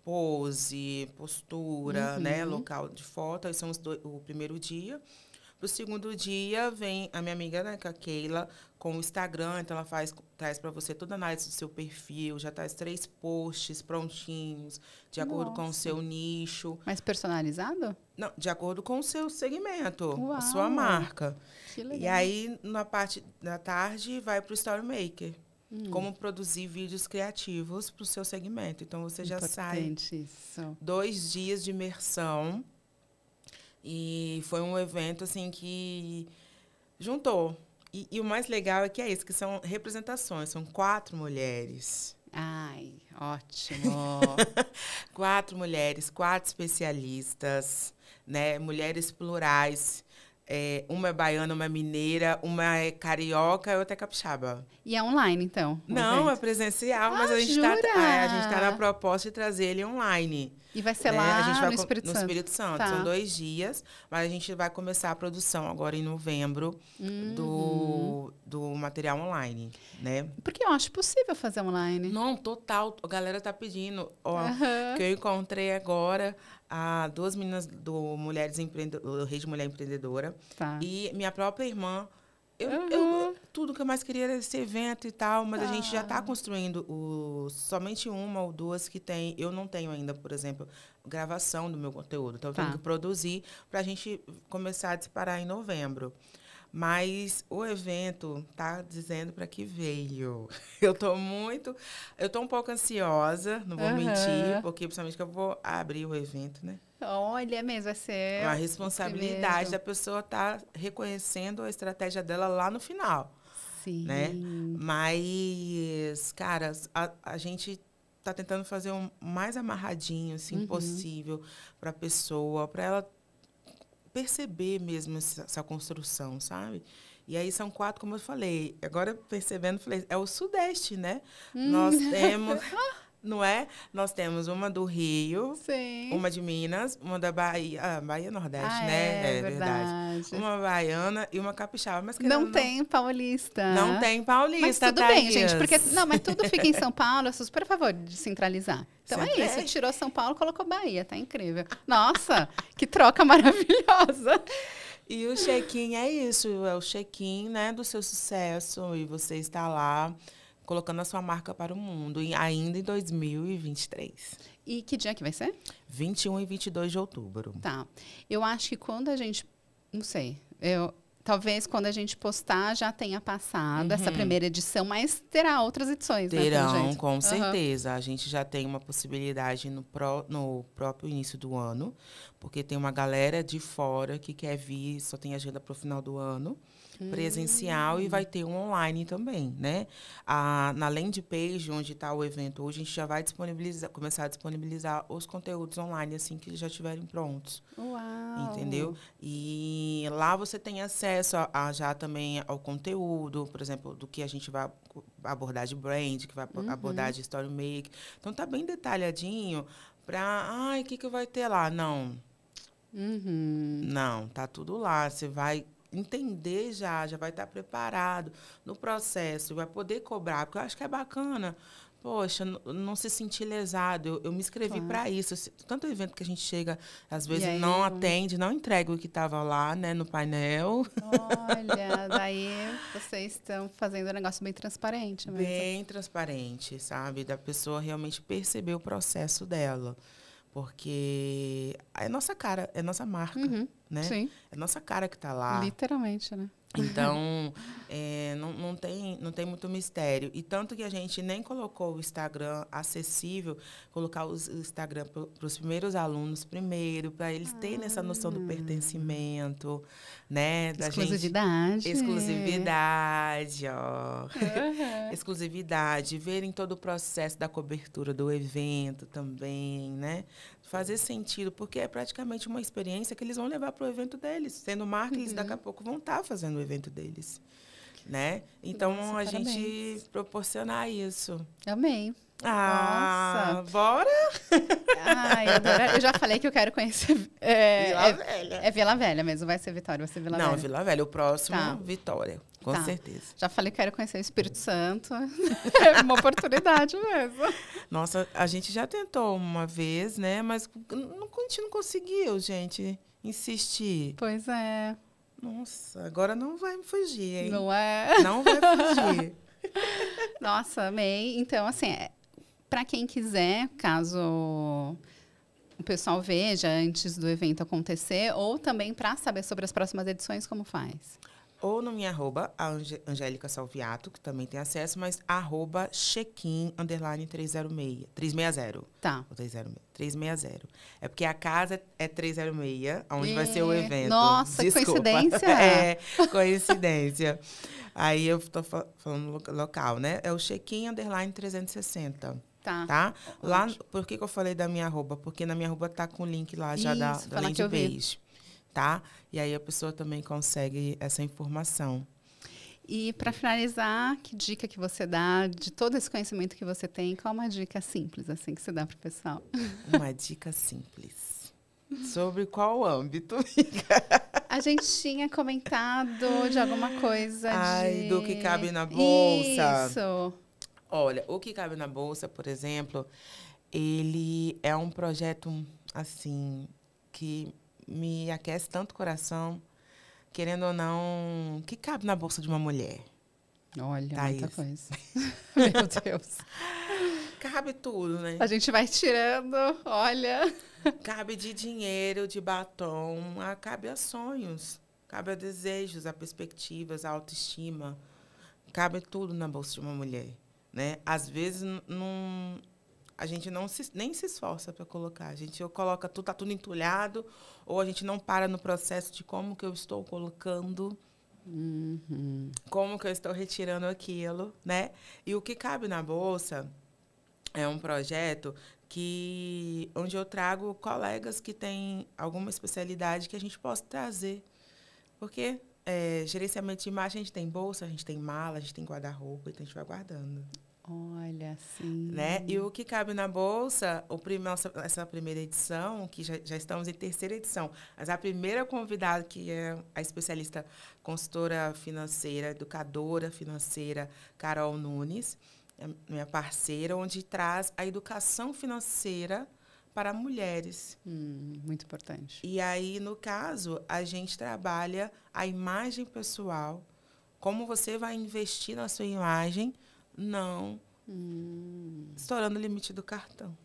pose, postura, né? Local de foto. Aí são o primeiro dia. Pro segundo dia vem a minha amiga, né, a Keila, com o Instagram. Então, ela traz para você toda a análise do seu perfil, já traz 3 posts prontinhos, de acordo com o seu nicho. Mas personalizado? Não, de acordo com o seu segmento, a sua marca. Que legal. E aí, na parte da tarde, vai para o Storymaker. Como produzir vídeos criativos para o seu segmento. Então, você já sai 2 dias de imersão. E foi um evento, assim, que juntou. E o mais legal é que são representações. São 4 mulheres. Ai, ótimo. 4 mulheres, 4 especialistas, né? Mulheres plurais. É, uma é baiana, uma é mineira, uma é carioca e outra é capixaba. E é online, então? Não, é presencial, mas a gente está na proposta de trazer ele online. E vai ser lá no Espírito Santo? No Espírito Santo. Tá. São 2 dias, mas a gente vai começar a produção agora em novembro do material online, né? Porque eu acho possível fazer online. Não, total. A galera tá pedindo. Ó, que eu encontrei agora... duas meninas do Rede Mulher Empreendedora. Tá. E minha própria irmã. Tudo que eu mais queria era esse evento e tal, mas a gente já está construindo somente uma ou duas que tem. Eu não tenho ainda, por exemplo, gravação do meu conteúdo. Então, eu tenho que produzir para a gente começar a disparar em novembro. Mas o evento tá dizendo para que veio. Eu tô um pouco ansiosa, não vou mentir, porque principalmente que eu vou abrir o evento, né? Olha, mesmo, vai ser... Uma responsabilidade da pessoa tá reconhecendo a estratégia dela lá no final. Sim. Né? Mas, cara, a gente tá tentando fazer o mais amarradinho, assim, possível para a pessoa, para ela... perceber mesmo essa construção, sabe? E aí são 4, como eu falei. Agora, percebendo, falei, é o Sudeste, né? Nós temos... Não é? Nós temos uma do Rio, uma de Minas, uma da Bahia, Bahia Nordeste, né? É verdade. Uma baiana e uma capixaba, mas não tem paulista. Não tem paulista, mas tudo bem, gente, porque não, mas tudo fica em São Paulo, eu sou super a favor de centralizar. Então é isso, tirou São Paulo, colocou Bahia, tá incrível. Nossa, que troca maravilhosa. E o check-in é isso, é o check-in, né, do seu sucesso e você está lá colocando a sua marca para o mundo, ainda em 2023. E que dia que vai ser? 21 e 22 de outubro. Tá. Eu acho que quando a gente... Não sei. Talvez quando a gente postar já tenha passado essa primeira edição, mas terá outras edições. Terão, né, com certeza. A gente já tem uma possibilidade no próprio início do ano, porque tem uma galera de fora que quer vir, só tem agenda para o final do ano. Presencial e vai ter um online também, né? Na landing page, onde está o evento hoje, a gente já vai disponibilizar, começar a disponibilizar os conteúdos online, assim que eles já estiverem prontos. Uau! Entendeu? E lá você tem acesso já também ao conteúdo, por exemplo, do que a gente vai abordar de brand, que vai abordar de story make. Então, tá bem detalhadinho para... Ai, o que vai ter lá? Não. Não, tá tudo lá. Você vai... entender já vai estar preparado no processo, vai poder cobrar, porque eu acho que é bacana, poxa, não se sentir lesado, eu me inscrevi para isso, tanto evento que a gente chega, às vezes aí, não atende, não entrega o que estava lá, né, no painel. Olha, daí vocês estão fazendo um negócio bem transparente mesmo. Bem transparente, sabe, da pessoa realmente perceber o processo dela. Porque é nossa cara, é nossa marca, né? Sim. É nossa cara que tá lá. Literalmente, né? Então, não tem muito mistério. E tanto que a gente nem colocou o Instagram acessível, colocar o Instagram para os primeiros alunos primeiro, para eles terem essa noção do pertencimento, né? Exclusividade. Exclusividade, ó. Exclusividade. Verem todo o processo da cobertura do evento também, né? Fazer sentido, porque é praticamente uma experiência que eles vão levar para o evento deles. Sendo marca, eles daqui a pouco vão estar fazendo o evento deles, né? Então, nossa, gente proporcionar isso. Amei. Ah, nossa. Bora? Ai, eu já falei que eu quero conhecer... Vila Velha. É Vila Velha mesmo, vai ser Vitória, vai ser Vila Velha. Não, Vila Velha, o próximo Vitória, com certeza. Já falei que quero conhecer o Espírito Santo, é uma oportunidade mesmo. Nossa, a gente já tentou uma vez, né? Mas a gente não conseguiu, gente, insistir. Pois é. Nossa, agora não vai me fugir, hein? Não é? Não vai fugir. Nossa, amei. Então, assim, para quem quiser, caso o pessoal veja antes do evento acontecer, ou também para saber sobre as próximas edições, como faz? ou no minha arroba, a Angélica Salviato, que também tem acesso, mas arroba Check-in 306. 360. Tá. Ou 306. 360. É porque a casa é 306, onde vai ser o evento. Nossa, que coincidência. É, coincidência. Aí eu tô falando local, né? É o Check-in 360. Tá. Tá? Lá, por que eu falei da minha arroba? Porque na minha arroba tá com o link lá já da landing page. Tá? E aí a pessoa também consegue essa informação. E para finalizar, que dica que você dá de todo esse conhecimento que você tem? Qual é uma dica simples assim que você dá para o pessoal? Uma dica simples. Sobre qual âmbito? A gente tinha comentado de alguma coisa do que cabe na bolsa. Isso. Olha, o que cabe na bolsa, por exemplo, ele é um projeto assim que me aquece tanto o coração, querendo ou não, que cabe na bolsa de uma mulher. Olha, Thaís. Muita coisa. Meu Deus. Cabe tudo, né? A gente vai tirando, olha. Cabe de dinheiro, de batom, cabe a sonhos, cabe a desejos, a perspectivas, a autoestima. Cabe tudo na bolsa de uma mulher, né? Às vezes, não... A gente nem se esforça para colocar. A gente coloca tudo, tá tudo entulhado, ou a gente não para no processo de como que eu estou colocando, como que eu estou retirando aquilo, né? E o que cabe na bolsa é um projeto onde eu trago colegas que têm alguma especialidade que a gente possa trazer. Porque gerenciamento de imagem, a gente tem bolsa, a gente tem mala, a gente tem guarda-roupa, então a gente vai guardando. Olha, sim. Né? E o que cabe na bolsa, essa primeira edição, que já estamos em terceira edição, mas a primeira convidada, que é a especialista consultora financeira, educadora financeira, Carol Nunes, minha parceira, onde traz a educação financeira para mulheres. Muito importante. E aí, no caso, a gente trabalha a imagem pessoal, como você vai investir na sua imagem, estourando o limite do cartão.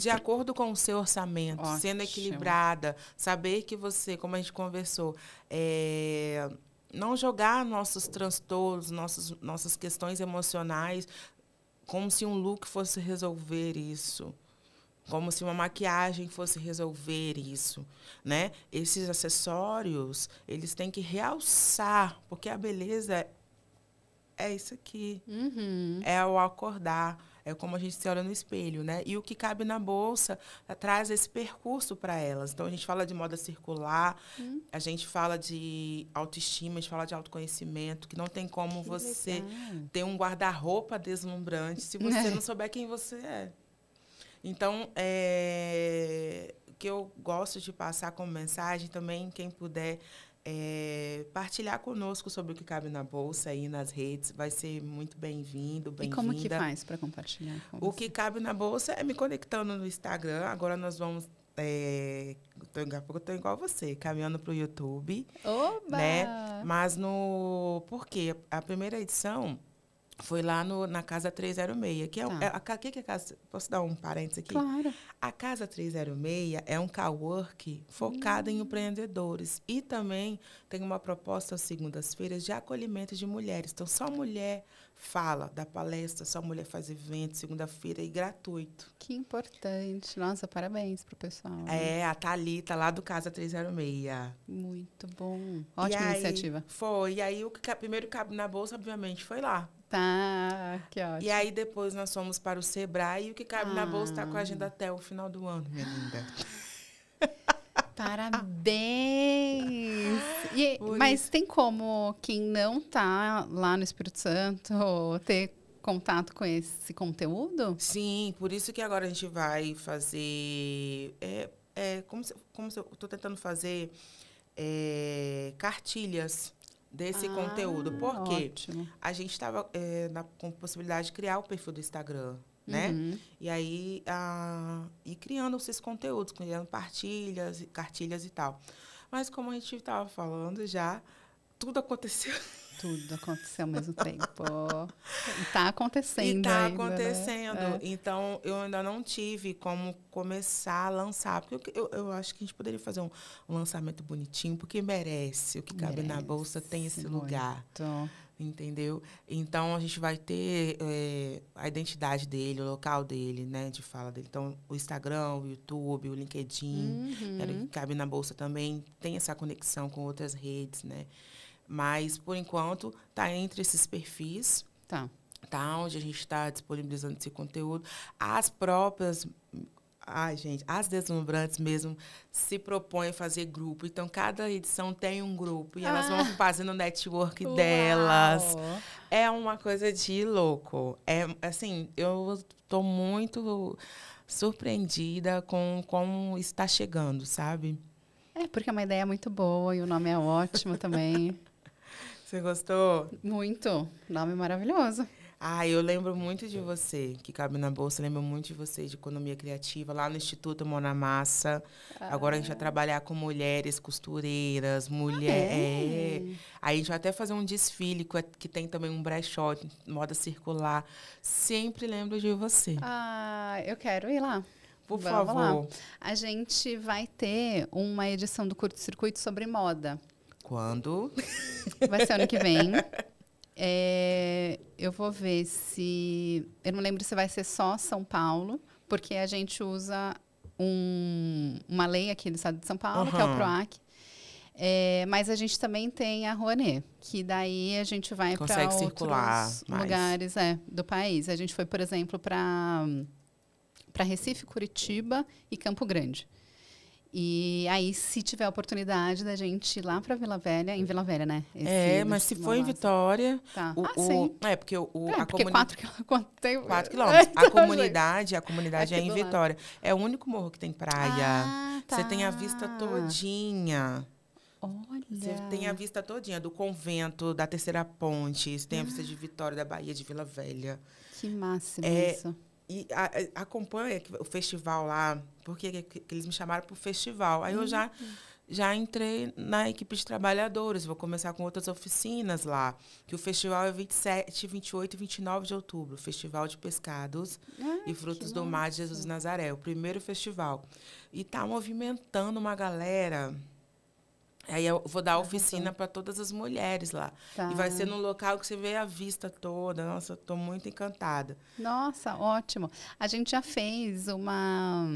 De acordo com o seu orçamento, ótimo. Sendo equilibrada, saber que você, como a gente conversou, não jogar nossos transtornos, nossas questões emocionais, como se um look fosse resolver isso. Como se uma maquiagem fosse resolver isso, né? Esses acessórios, eles têm que realçar, porque a beleza... É isso aqui. É o acordar. É como a gente se olha no espelho, né? E o que cabe na bolsa traz esse percurso para elas. Então, a gente fala de moda circular, a gente fala de autoestima, a gente fala de autoconhecimento, que não tem como você ter um guarda-roupa deslumbrante se você não souber quem você é. Então, o que eu gosto de passar como mensagem também, quem puder... partilhar conosco sobre o que cabe na bolsa aí nas redes, vai ser muito bem-vindo, bem-vinda. E como que faz para compartilhar com você? O que cabe na bolsa é me conectando no Instagram. Agora nós vamos... Daqui a pouco eu estou igual você, caminhando para o YouTube. Oba! Né? Mas Por quê? A primeira edição foi lá na Casa 306. Que é a Casa... Posso dar um parênteses aqui? Claro. A Casa 306 é um coworking focado em empreendedores. E também tem uma proposta às segundas-feiras de acolhimento de mulheres. Então, só mulher fala, dá palestra, só mulher faz evento, segunda-feira, e gratuito. Que importante. Nossa, parabéns pro pessoal. Né? A Thalita, lá do Casa 306. Muito bom. Ótima iniciativa. E aí, o que primeiro cabe na bolsa, obviamente, foi lá. Tá, que ótimo. E aí, depois, nós fomos para o Sebrae, e o que cabe na bolsa está com a agenda até o final do ano, minha linda. Parabéns! Mas tem como quem não está lá no Espírito Santo ter contato com esse conteúdo? Sim, por isso que agora a gente vai fazer... Como se eu estou tentando fazer cartilhas... desse conteúdo, porque ótimo. A gente estava com possibilidade de criar o perfil do Instagram, né? E aí, criando esses conteúdos, criando cartilhas e tal. Mas como a gente estava falando já, tudo aconteceu. Tudo aconteceu ao mesmo tempo. Está acontecendo. Está acontecendo. Né? É. Então, eu ainda não tive como começar a lançar. Porque eu acho que a gente poderia fazer um lançamento bonitinho, porque merece. O que merece. Cabe na bolsa tem esse muito. Lugar. Entendeu? Então, a gente vai ter a identidade dele, o local dele, né, de fala dele. Então, o Instagram, o YouTube, o LinkedIn, uhum. Cabe na bolsa também, tem essa conexão com outras redes, né? Mas, por enquanto, está entre esses perfis, tá onde a gente está disponibilizando esse conteúdo. As próprias... Ai, gente, as deslumbrantes mesmo se propõem a fazer grupo. Então, cada edição tem um grupo. E elas vão fazendo o network delas. É uma coisa de louco. É, assim, eu estou muito surpreendida com como está chegando, sabe? É, porque é uma ideia muito boa e o nome é ótimo também. Você gostou? Muito. Nome maravilhoso. Ah, eu lembro muito de você, que cabe na bolsa, eu lembro muito de você, de economia criativa, lá no Instituto Mona Massa. Agora a gente vai trabalhar com mulheres costureiras, mulheres... Aí a gente vai até fazer um desfile, que tem também um brechó, moda circular. Sempre lembro de você. Ah, eu quero ir lá. Por Vamos favor. Lá. A gente vai ter uma edição do Curto Circuito sobre moda. Quando? Vai ser ano que vem. Eu vou ver se... Eu não lembro se vai ser só São Paulo, porque a gente usa uma lei aqui do estado de São Paulo, que é o PROAC. Mas a gente também tem a Rouanet, que daí a gente vai para outros lugares do país. A gente foi, por exemplo, para Recife, Curitiba e Campo Grande. E aí, se tiver a oportunidade da gente ir lá para Vila Velha, em Vila Velha, né? Mas se for em Vitória... porque a comunidade... 4 quilômetros. Então, a comunidade é em Vitória. É o único morro que tem praia. Você tem a vista todinha. Olha. Você tem a vista todinha do convento, da Terceira Ponte. Você tem a vista de Vitória, da Bahia, de Vila Velha. Que máximo isso. E acompanha o festival lá, porque eles me chamaram para o festival. Aí eu já entrei na equipe de trabalhadores, vou começar com outras oficinas lá, que o festival é 27, 28 e 29 de outubro, Festival de Pescados e Frutos do Mar de Jesus Nazaré, o primeiro festival. E está movimentando uma galera... Aí eu vou dar oficina para todas as mulheres lá. E vai ser num local que você vê a vista toda. Nossa, estou muito encantada. Nossa, ótimo. A gente já fez uma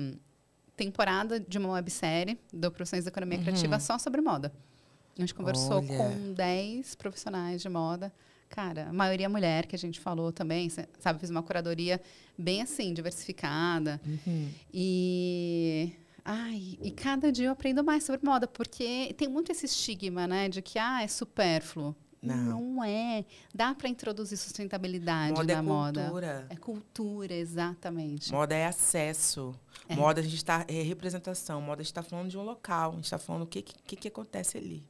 temporada de uma websérie do Profissões da Economia Criativa só sobre moda. A gente conversou com 10 profissionais de moda. Cara, a maioria mulher que a gente falou também, sabe? Fiz uma curadoria bem assim, diversificada. E... e cada dia eu aprendo mais sobre moda, porque tem muito esse estigma, né, de que é supérfluo. Não é. Dá para introduzir sustentabilidade na moda. Moda é cultura. É cultura, exatamente. Moda é acesso. Moda, a gente está representação. Moda, a gente está falando de um local. A gente está falando o que acontece ali.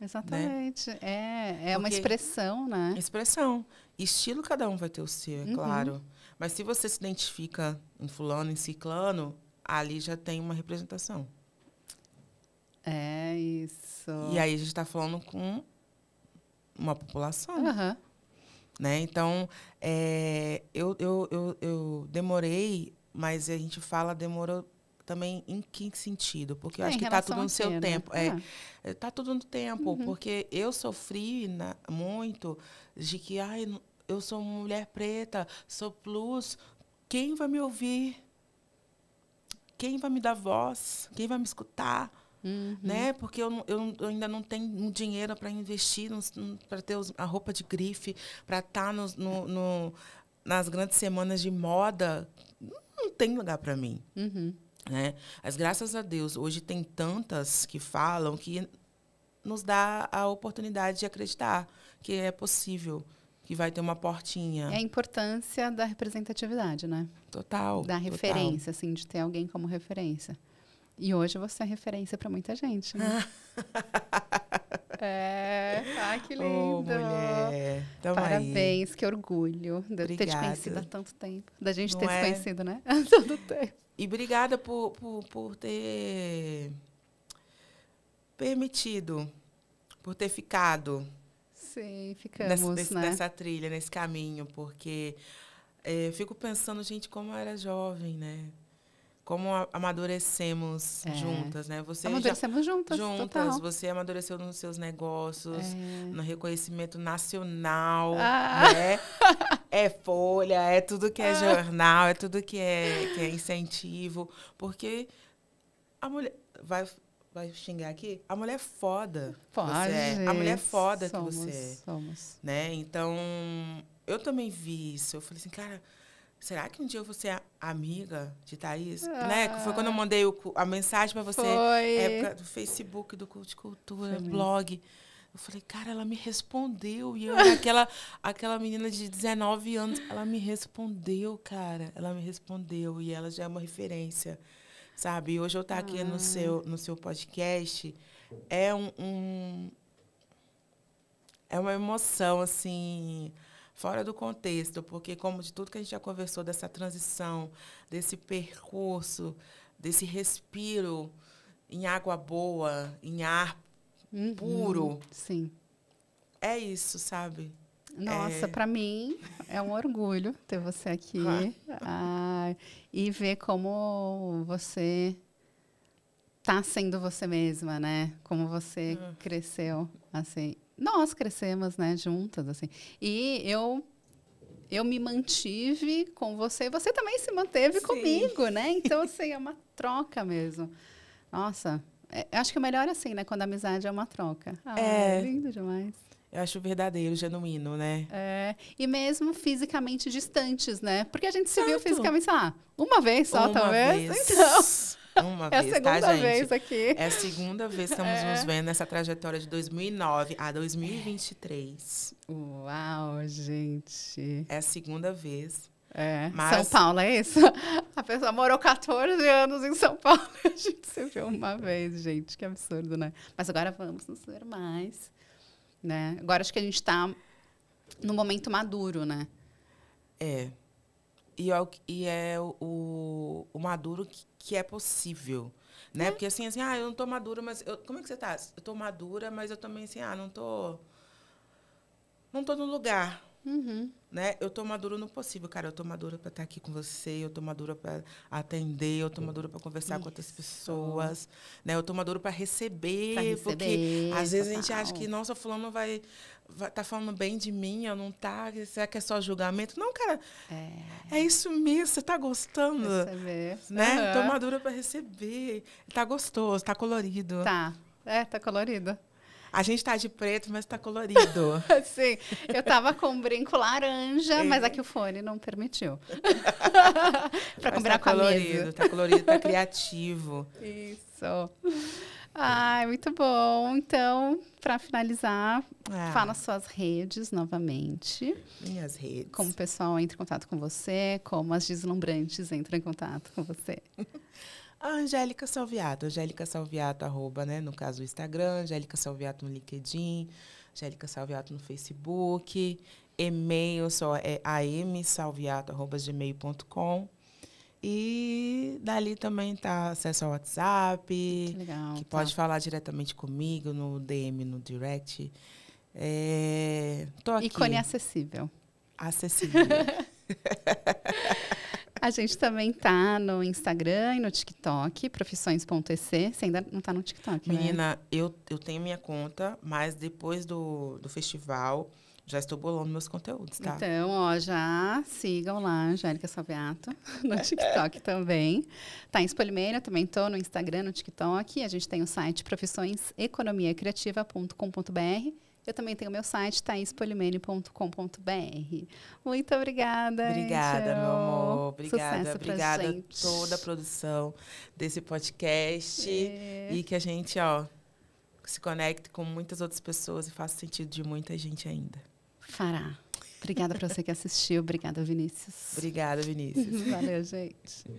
Exatamente. Né? É uma expressão, né? Expressão. Estilo cada um vai ter o seu, é claro. Mas se você se identifica em fulano, em ciclano... Ali já tem uma representação. É isso. E aí a gente está falando com uma população. Né? Então, eu demorei, mas a gente fala demorou também em que sentido? Porque eu acho que está tudo no seu tempo. Está tudo no tempo, porque eu sofri muito de que eu sou mulher preta, sou plus, quem vai me ouvir? Quem vai me dar voz? Quem vai me escutar? Né? Porque eu ainda não tenho dinheiro para investir, para ter a roupa de grife, para estar nas grandes semanas de moda. Não tem lugar para mim. Né? Mas, graças a Deus, hoje tem tantas que falam que nos dá a oportunidade de acreditar que é possível. Que vai ter uma portinha. É a importância da representatividade, né? Total. Da referência, assim, de ter alguém como referência. E hoje você é referência para muita gente, né? Que lindo. Mulher. Parabéns, aí. Que orgulho de ter te conhecido há tanto tempo. Da gente ter te conhecido, né? Há tanto tempo. E obrigada por ter permitido, por ter ficado... Sim, ficamos nessa trilha, nesse caminho, porque eu fico pensando, gente, como eu era jovem, né? Como amadurecemos juntas, né? Você amadurecemos já, juntas, total. Você amadureceu nos seus negócios, no reconhecimento nacional, né? É folha, é tudo que é jornal, é tudo que é incentivo. Porque a mulher... Vai xingar aqui? A mulher foda. A mulher foda somos, que você é. Somos. Né? Então, eu também vi isso. Eu falei assim, cara... Será que um dia eu vou ser amiga de Thaís? Né? Foi quando eu mandei a mensagem para você. Foi. Época do Facebook, do Culticultura, blog. Eu falei, cara, ela me respondeu. E eu, aquela menina de 19 anos, ela me respondeu, cara. Ela me respondeu. E ela já é uma referência, sabe? E hoje eu estou aqui no seu podcast. É é uma emoção, assim... Fora do contexto, porque como de tudo que a gente já conversou, dessa transição, desse percurso, desse respiro em água boa, em ar puro. Sim. É isso, sabe? Nossa, para mim é um orgulho ter você aqui e ver como você está sendo você mesma, né? Como você cresceu, assim... Nós crescemos, né, juntas, assim. E eu me mantive com você, e você também se manteve comigo, né? Então, assim, é uma troca mesmo. Nossa, eu acho que é melhor assim, né? Quando a amizade é uma troca. É lindo demais. Eu acho verdadeiro, genuíno, né? É. E mesmo fisicamente distantes, né? Porque a gente se viu fisicamente, sei lá, uma vez só, talvez. Então... É a segunda vez, gente, aqui. É a segunda vez que estamos nos vendo nessa trajetória de 2009 a 2023. Uau, gente. É a segunda vez. É. Mas... São Paulo, é isso? A pessoa morou 14 anos em São Paulo e a gente se viu uma vez, gente. Que absurdo, né? Mas agora vamos nos ver mais. Né? Agora acho que a gente está num momento maduro, né? É. E é o maduro que é possível, né? Porque assim, eu não tô madura, mas... como é que você tá? Eu tô madura, mas eu também, assim, não tô no lugar, né? Eu tô madura no possível, cara. Eu tô madura para estar aqui com você, eu tô madura para atender, eu tô madura para conversar com outras pessoas, né? Eu tô madura para receber, porque às vezes a gente acha que, nossa, fulano tá falando bem de mim, eu não tá, será que é só julgamento? Não, cara, é isso mesmo, você tá gostando, né? Tô madura para receber, tá gostoso, tá colorido. Tá colorido. A gente tá de preto, mas tá colorido. Sim, eu tava com um brinco laranja, mas aqui o fone não permitiu. Para combinar com a mesa. Tá colorido, tá criativo. Isso. Ai, muito bom. Então, para finalizar, fala suas redes novamente. Minhas redes. Como o pessoal entra em contato com você, como as deslumbrantes entram em contato com você. Angélica Salviato, arroba, né? No caso, o Instagram, Angélica Salviato no LinkedIn, Angélica Salviato no Facebook, e-mail só é amsalviato@gmail.com. E dali também tá acesso ao WhatsApp, que legal, que pode falar diretamente comigo no DM, no direct. Tô aqui. Ícone acessível. A gente também tá no Instagram e no TikTok, profissões.ec. Você ainda não tá no TikTok, menina, né? eu tenho minha conta, mas depois do festival já estou bolando meus conteúdos, tá? Então, já sigam lá, Angélica Salviato, no TikTok também. Thais Polimeni, eu também tô no Instagram, no TikTok. A gente tem o site profissõeseconomiacriativa.com.br. Eu também tenho o meu site, taispolimeni.com.br. Muito obrigada, Angel. Meu amor. Obrigada a toda a produção desse podcast. E que a gente se conecte com muitas outras pessoas e faça sentido de muita gente ainda. Fará. Obrigada para você que assistiu. Obrigada, Vinícius. Valeu, gente.